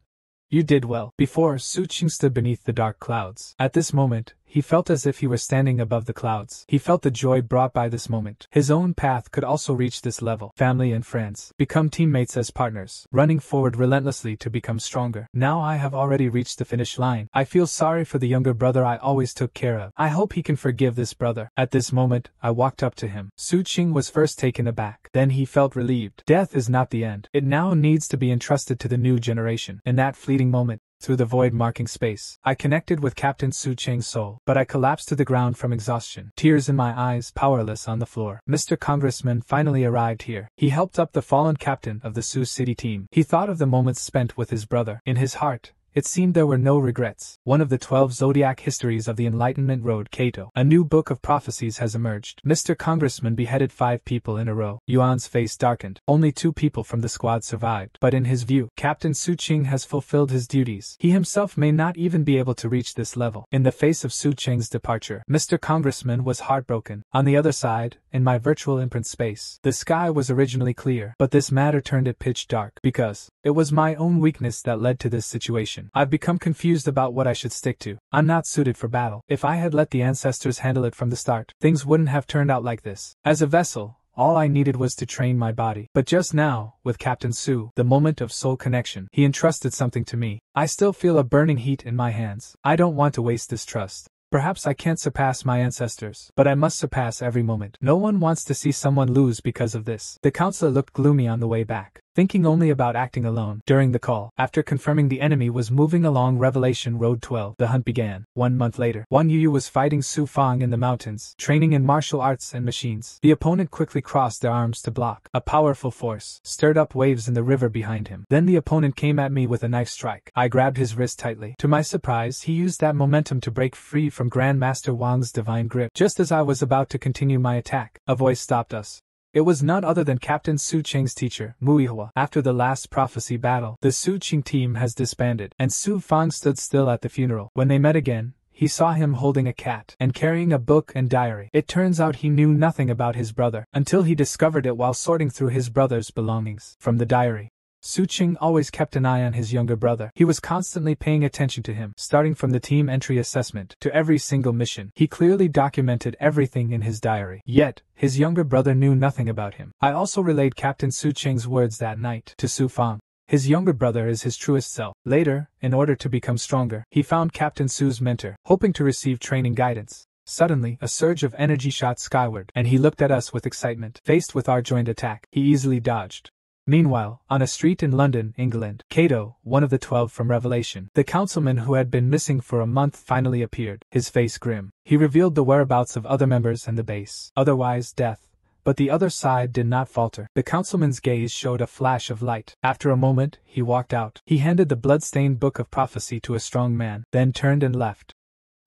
"You did well." Before, Su Qing stood beneath the dark clouds. At this moment, he felt as if he were standing above the clouds. He felt the joy brought by this moment. His own path could also reach this level. Family and friends become teammates as partners, running forward relentlessly to become stronger. Now I have already reached the finish line. I feel sorry for the younger brother I always took care of. I hope he can forgive this brother. At this moment, I walked up to him. Su Qing was first taken aback. Then he felt relieved. Death is not the end. It now needs to be entrusted to the new generation. In that fleeting moment, through the void marking space, I connected with Captain Su Qing's soul, but I collapsed to the ground from exhaustion, tears in my eyes, powerless on the floor. Mr. Congressman finally arrived here. He helped up the fallen captain of the Sioux City team. He thought of the moments spent with his brother. In his heart, it seemed there were no regrets. One of the 12 zodiac histories of the Enlightenment Road, Cato. A new book of prophecies has emerged. Mr. Congressman beheaded 5 people in a row. Yuan's face darkened. Only 2 people from the squad survived. But in his view, Captain Su Qing has fulfilled his duties. He himself may not even be able to reach this level. In the face of Su Qing's departure, Mr. Congressman was heartbroken. On the other side, in my virtual imprint space, the sky was originally clear, but this matter turned it pitch dark, because it was my own weakness that led to this situation. I've become confused about what I should stick to. I'm not suited for battle. If I had let the ancestors handle it from the start, things wouldn't have turned out like this. As a vessel, all I needed was to train my body. But just now, with Captain Su, the moment of soul connection, he entrusted something to me. I still feel a burning heat in my hands. I don't want to waste this trust. Perhaps I can't surpass my ancestors, but I must surpass every moment. No one wants to see someone lose because of this. The counselor looked gloomy on the way back, thinking only about acting alone. During the call, after confirming the enemy was moving along Revelation Road 12, the hunt began. 1 month later, Wang Yuyu was fighting Su Fang in the mountains, training in martial arts and machines. The opponent quickly crossed their arms to block. A powerful force stirred up waves in the river behind him. Then the opponent came at me with a knife strike. I grabbed his wrist tightly. To my surprise, he used that momentum to break free from Grandmaster Wang's divine grip. Just as I was about to continue my attack, a voice stopped us. It was none other than Captain Su Qing's teacher, Muihua. After the last prophecy battle, the Su Qing team has disbanded, and Su Fang stood still at the funeral. When they met again, he saw him holding a cat and carrying a book and diary. It turns out he knew nothing about his brother, until he discovered it while sorting through his brother's belongings. From the diary, Su Qing always kept an eye on his younger brother. He was constantly paying attention to him, starting from the team entry assessment to every single mission. He clearly documented everything in his diary. Yet, his younger brother knew nothing about him. I also relayed Captain Su Qing's words that night to Su Fang. His younger brother is his truest self. Later, in order to become stronger, he found Captain Su's mentor, hoping to receive training guidance. Suddenly, a surge of energy shot skyward, and he looked at us with excitement. Faced with our joint attack, he easily dodged. Meanwhile, on a street in London, England, Cato, one of the 12 from Revelation, the councilman who had been missing for a month finally appeared, his face grim. He revealed the whereabouts of other members and the base. Otherwise, death. But the other side did not falter. The councilman's gaze showed a flash of light. After a moment, he walked out. He handed the blood-stained Book of Prophecy to a strong man, then turned and left.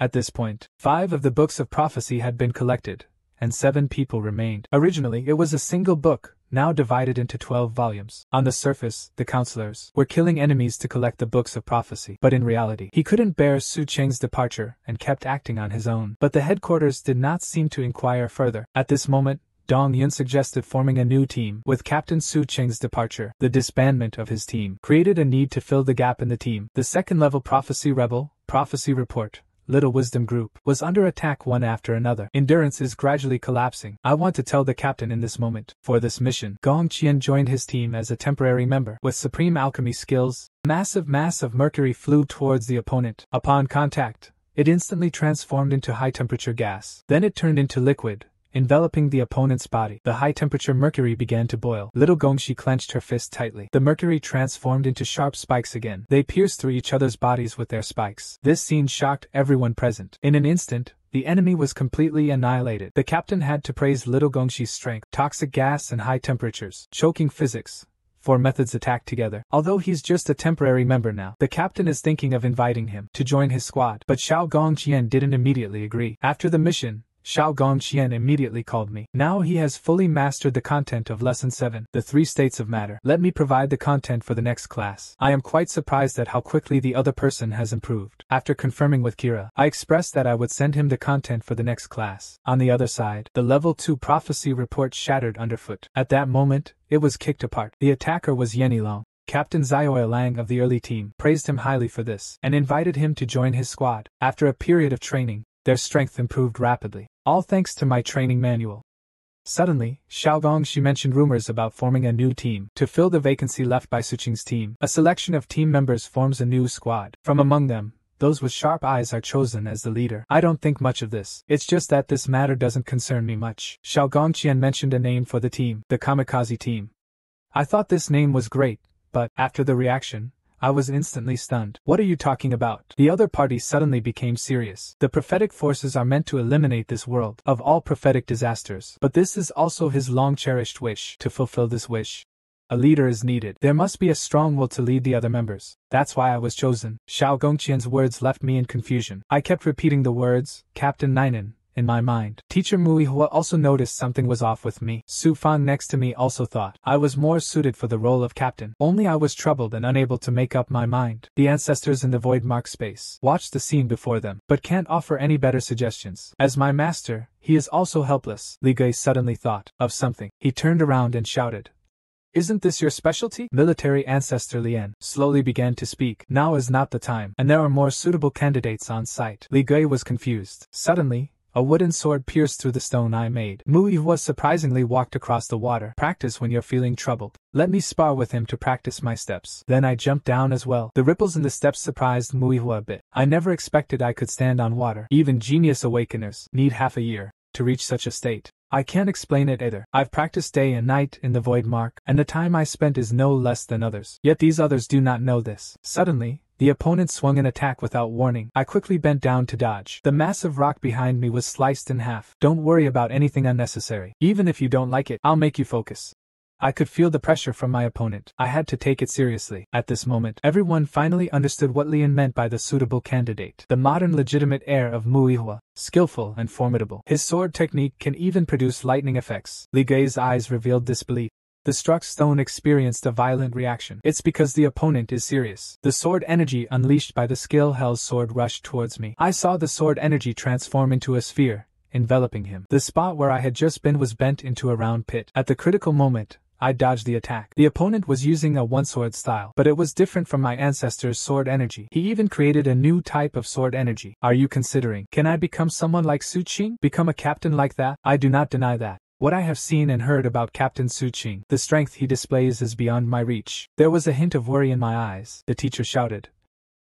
At this point, 5 of the books of prophecy had been collected, and 7 people remained. Originally, it was a single book, now divided into 12 volumes. On the surface, the counselors were killing enemies to collect the books of prophecy, but in reality, he couldn't bear Su Qing's departure and kept acting on his own. But the headquarters did not seem to inquire further. At this moment, Dong Yun suggested forming a new team. With Captain Su Qing's departure, the disbandment of his team created a need to fill the gap in the team. The second-level Prophecy Rebel, Prophecy Report, Little Wisdom Group was under attack one after another. Endurance is gradually collapsing. I want to tell the captain in this moment. For this mission, Gongxian joined his team as a temporary member. With supreme alchemy skills, massive mass of mercury flew towards the opponent. Upon contact, it instantly transformed into high-temperature gas. Then it turned into liquid, enveloping the opponent's body. The high-temperature mercury began to boil. Little Gongxi clenched her fist tightly. The mercury transformed into sharp spikes again. They pierced through each other's bodies with their spikes. This scene shocked everyone present. In an instant, the enemy was completely annihilated. The captain had to praise Little Gongxi's strength, toxic gas and high temperatures, choking physics. 4 methods attack together. Although he's just a temporary member now, the captain is thinking of inviting him to join his squad. But Xiao Gongxian didn't immediately agree. After the mission, Xiao Gongxian immediately called me. Now he has fully mastered the content of Lesson 7, The 3 States of Matter. Let me provide the content for the next class. I am quite surprised at how quickly the other person has improved. After confirming with Kira, I expressed that I would send him the content for the next class. On the other side, the Level 2 Prophecy Report shattered underfoot. At that moment, it was kicked apart. The attacker was Yenilong. Captain Ziyue Lang of the early team praised him highly for this, and invited him to join his squad. After a period of training, their strength improved rapidly. All thanks to my training manual. Suddenly, Xiao Gongxi mentioned rumors about forming a new team to fill the vacancy left by Su Qing's team. A selection of team members forms a new squad. From among them, those with sharp eyes are chosen as the leader. I don't think much of this. It's just that this matter doesn't concern me much. Xiao Gongxian mentioned a name for the team, the Kamikaze team. I thought this name was great, but after the reaction, I was instantly stunned. What are you talking about? The other party suddenly became serious. The prophetic forces are meant to eliminate this world of all prophetic disasters. But this is also his long-cherished wish. To fulfill this wish, a leader is needed. There must be a strong will to lead the other members. That's why I was chosen. Xiao Gongxian's words left me in confusion. I kept repeating the words, Captain Ninan, in my mind. Teacher Muihua also noticed something was off with me. Su Fang next to me also thought I was more suited for the role of captain. Only I was troubled and unable to make up my mind. The ancestors in the void mark space watched the scene before them, but can't offer any better suggestions. As my master, he is also helpless. Ligue suddenly thought of something. He turned around and shouted, "Isn't this your specialty?" Military ancestor Lian slowly began to speak. Now is not the time, and there are more suitable candidates on site. Ligue was confused. Suddenly, A wooden sword pierced through the stone I made. Muihua surprisingly walked across the water. Practice when you're feeling troubled. Let me spar with him to practice my steps. Then I jumped down as well. The ripples in the steps surprised Muihua a bit. I never expected I could stand on water. Even genius awakeners need half a year to reach such a state. I can't explain it either. I've practiced day and night in the void mark, and the time I spent is no less than others. Yet these others do not know this. Suddenly, the opponent swung an attack without warning. I quickly bent down to dodge. The massive rock behind me was sliced in half. Don't worry about anything unnecessary. Even if you don't like it, I'll make you focus. I could feel the pressure from my opponent. I had to take it seriously. At this moment, everyone finally understood what Lian meant by the suitable candidate. The modern legitimate heir of Muihua, skillful and formidable. His sword technique can even produce lightning effects. Ligue's eyes revealed disbelief. The struck stone experienced a violent reaction. It's because the opponent is serious. The sword energy unleashed by the skill Hell's sword rushed towards me. I saw the sword energy transform into a sphere, enveloping him. The spot where I had just been was bent into a round pit. At the critical moment, I dodged the attack. The opponent was using a one-sword style, but it was different from my ancestor's sword energy. He even created a new type of sword energy. Are you considering? Can I become someone like Su Qing? Become a captain like that? I do not deny that. What I have seen and heard about Captain Su Qing, the strength he displays is beyond my reach. There was a hint of worry in my eyes. The teacher shouted,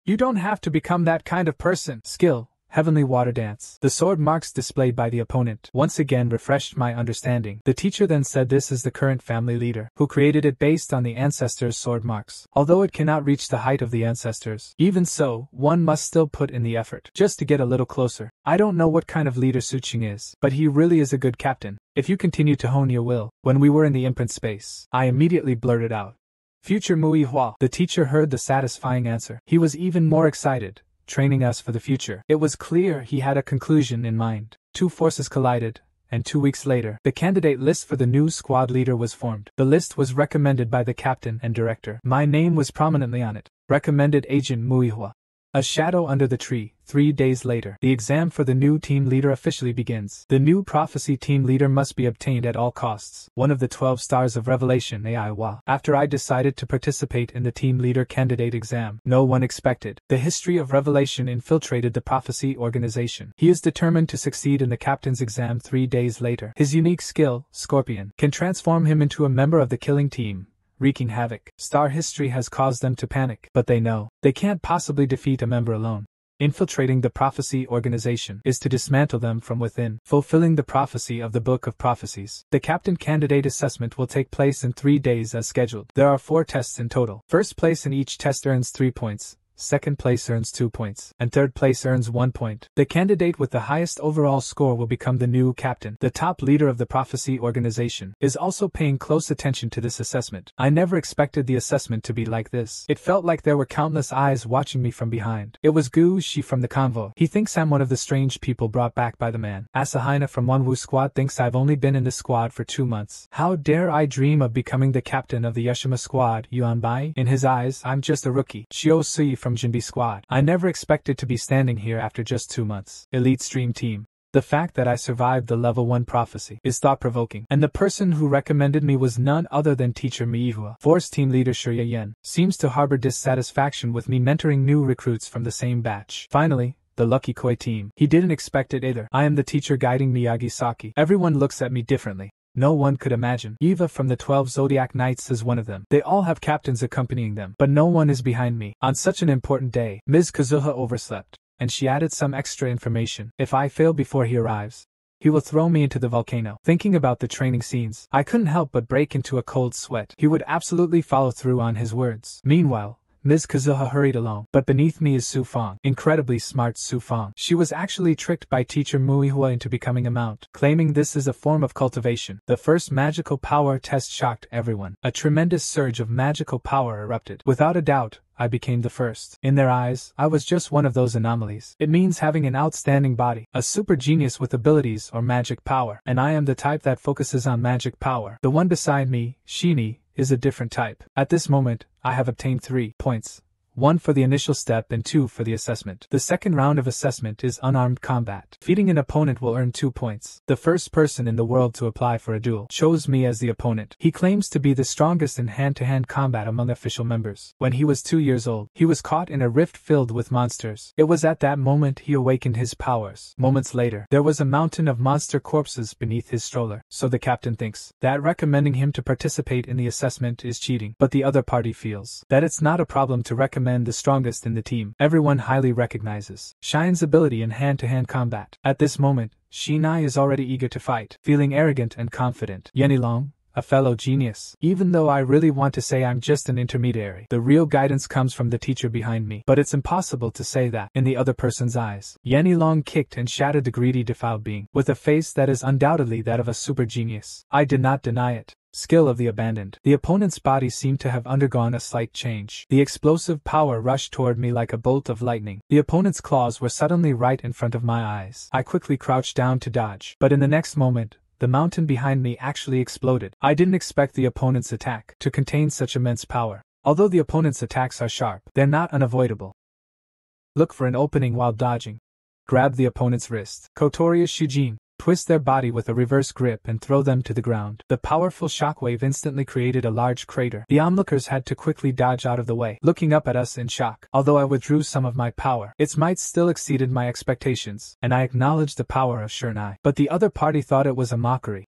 "You don't have to become that kind of person." Skill, Heavenly Water Dance. The sword marks displayed by the opponent once again refreshed my understanding. The teacher then said this is the current family leader, who created it based on the ancestors' sword marks. Although it cannot reach the height of the ancestors, even so, one must still put in the effort, just to get a little closer. I don't know what kind of leader Su Qing is, but he really is a good captain, if you continue to hone your will. When we were in the imprint space, I immediately blurted out, "Future Muihua." The teacher heard the satisfying answer. He was even more excited, training us for the future. It was clear he had a conclusion in mind. Two forces collided, and 2 weeks later, the candidate list for the new squad leader was formed. The list was recommended by the captain and director. My name was prominently on it. Recommended Agent Muihua. A shadow under the tree. 3 days later, the exam for the new team leader officially begins. The new prophecy team leader must be obtained at all costs. One of the 12 stars of Revelation, Aiwa. After I decided to participate in the team leader candidate exam, no one expected. The history of Revelation infiltrated the prophecy organization. He is determined to succeed in the captain's exam 3 days later. His unique skill, Scorpion, can transform him into a member of the killing team, wreaking havoc. Star history has caused them to panic, but they know they can't possibly defeat a member alone. Infiltrating the prophecy organization is to dismantle them from within, fulfilling the prophecy of the Book of Prophecies. The captain candidate assessment will take place in 3 days as scheduled. There are 4 tests in total. First place in each test earns 3 points, second place earns 2 points, and third place earns 1 point. The candidate with the highest overall score will become the new captain. The top leader of the prophecy organization is also paying close attention to this assessment. I never expected the assessment to be like this. It felt like there were countless eyes watching me from behind. It was Gu Shi from the convo. He thinks I'm one of the strange people brought back by the man. Asahina from Wanwu squad thinks I've only been in the squad for 2 months. How dare I dream of becoming the captain of the Yashima squad, Yuan Bai? In his eyes, I'm just a rookie. Shio Sui from Jinbi squad. I never expected to be standing here after just 2 months. Elite Stream Team. The fact that I survived the level 1 prophecy is thought-provoking, and the person who recommended me was none other than teacher Muihua. Force team leader Shuya Yen seems to harbor dissatisfaction with me mentoring new recruits from the same batch. Finally, the Lucky Koi team. He didn't expect it either. I am the teacher guiding Miyagi Saki. Everyone looks at me differently. No one could imagine. Eva from the 12 Zodiac Knights is one of them. They all have captains accompanying them, but no one is behind me. On such an important day, Ms. Kazuha overslept, and she added some extra information. If I fail before he arrives, he will throw me into the volcano. Thinking about the training scenes, I couldn't help but break into a cold sweat. He would absolutely follow through on his words. Meanwhile, Ms. Kazuha hurried along, but beneath me is Su Fang. Incredibly smart Su Fang. She was actually tricked by teacher Muihua into becoming a mount, claiming this is a form of cultivation. The first magical power test shocked everyone. A tremendous surge of magical power erupted. Without a doubt, I became the first. In their eyes, I was just one of those anomalies. It means having an outstanding body, a super genius with abilities or magic power, and I am the type that focuses on magic power. The one beside me, Shini, is a different type. At this moment, I have obtained 3 points, one for the initial step and two for the assessment. The second round of assessment is unarmed combat. Defeating an opponent will earn 2 points. The first person in the world to apply for a duel chose me as the opponent. He claims to be the strongest in hand-to-hand combat among official members. When he was 2 years old, he was caught in a rift filled with monsters. It was at that moment he awakened his powers. Moments later, there was a mountain of monster corpses beneath his stroller. So the captain thinks that recommending him to participate in the assessment is cheating. But the other party feels that it's not a problem to recommend the strongest in the team. Everyone highly recognizes Shine's ability in hand-to-hand combat. At this moment, Shinai is already eager to fight, feeling arrogant and confident. Yenilong, a fellow genius. Even though I really want to say I'm just an intermediary. The real guidance comes from the teacher behind me. But it's impossible to say that in the other person's eyes. Yenilong kicked and shattered the greedy defiled being with a face that is undoubtedly that of a super genius. I did not deny it. Skill of the abandoned. The opponent's body seemed to have undergone a slight change. The explosive power rushed toward me like a bolt of lightning. The opponent's claws were suddenly right in front of my eyes. I quickly crouched down to dodge. But in the next moment, the mountain behind me actually exploded. I didn't expect the opponent's attack to contain such immense power. Although the opponent's attacks are sharp, they're not unavoidable. Look for an opening while dodging. Grab the opponent's wrist. Kotoriya Shujin. Twist their body with a reverse grip and throw them to the ground. The powerful shockwave instantly created a large crater. The onlookers had to quickly dodge out of the way, looking up at us in shock. Although I withdrew some of my power, its might still exceeded my expectations, and I acknowledged the power of Shinai. But the other party thought it was a mockery.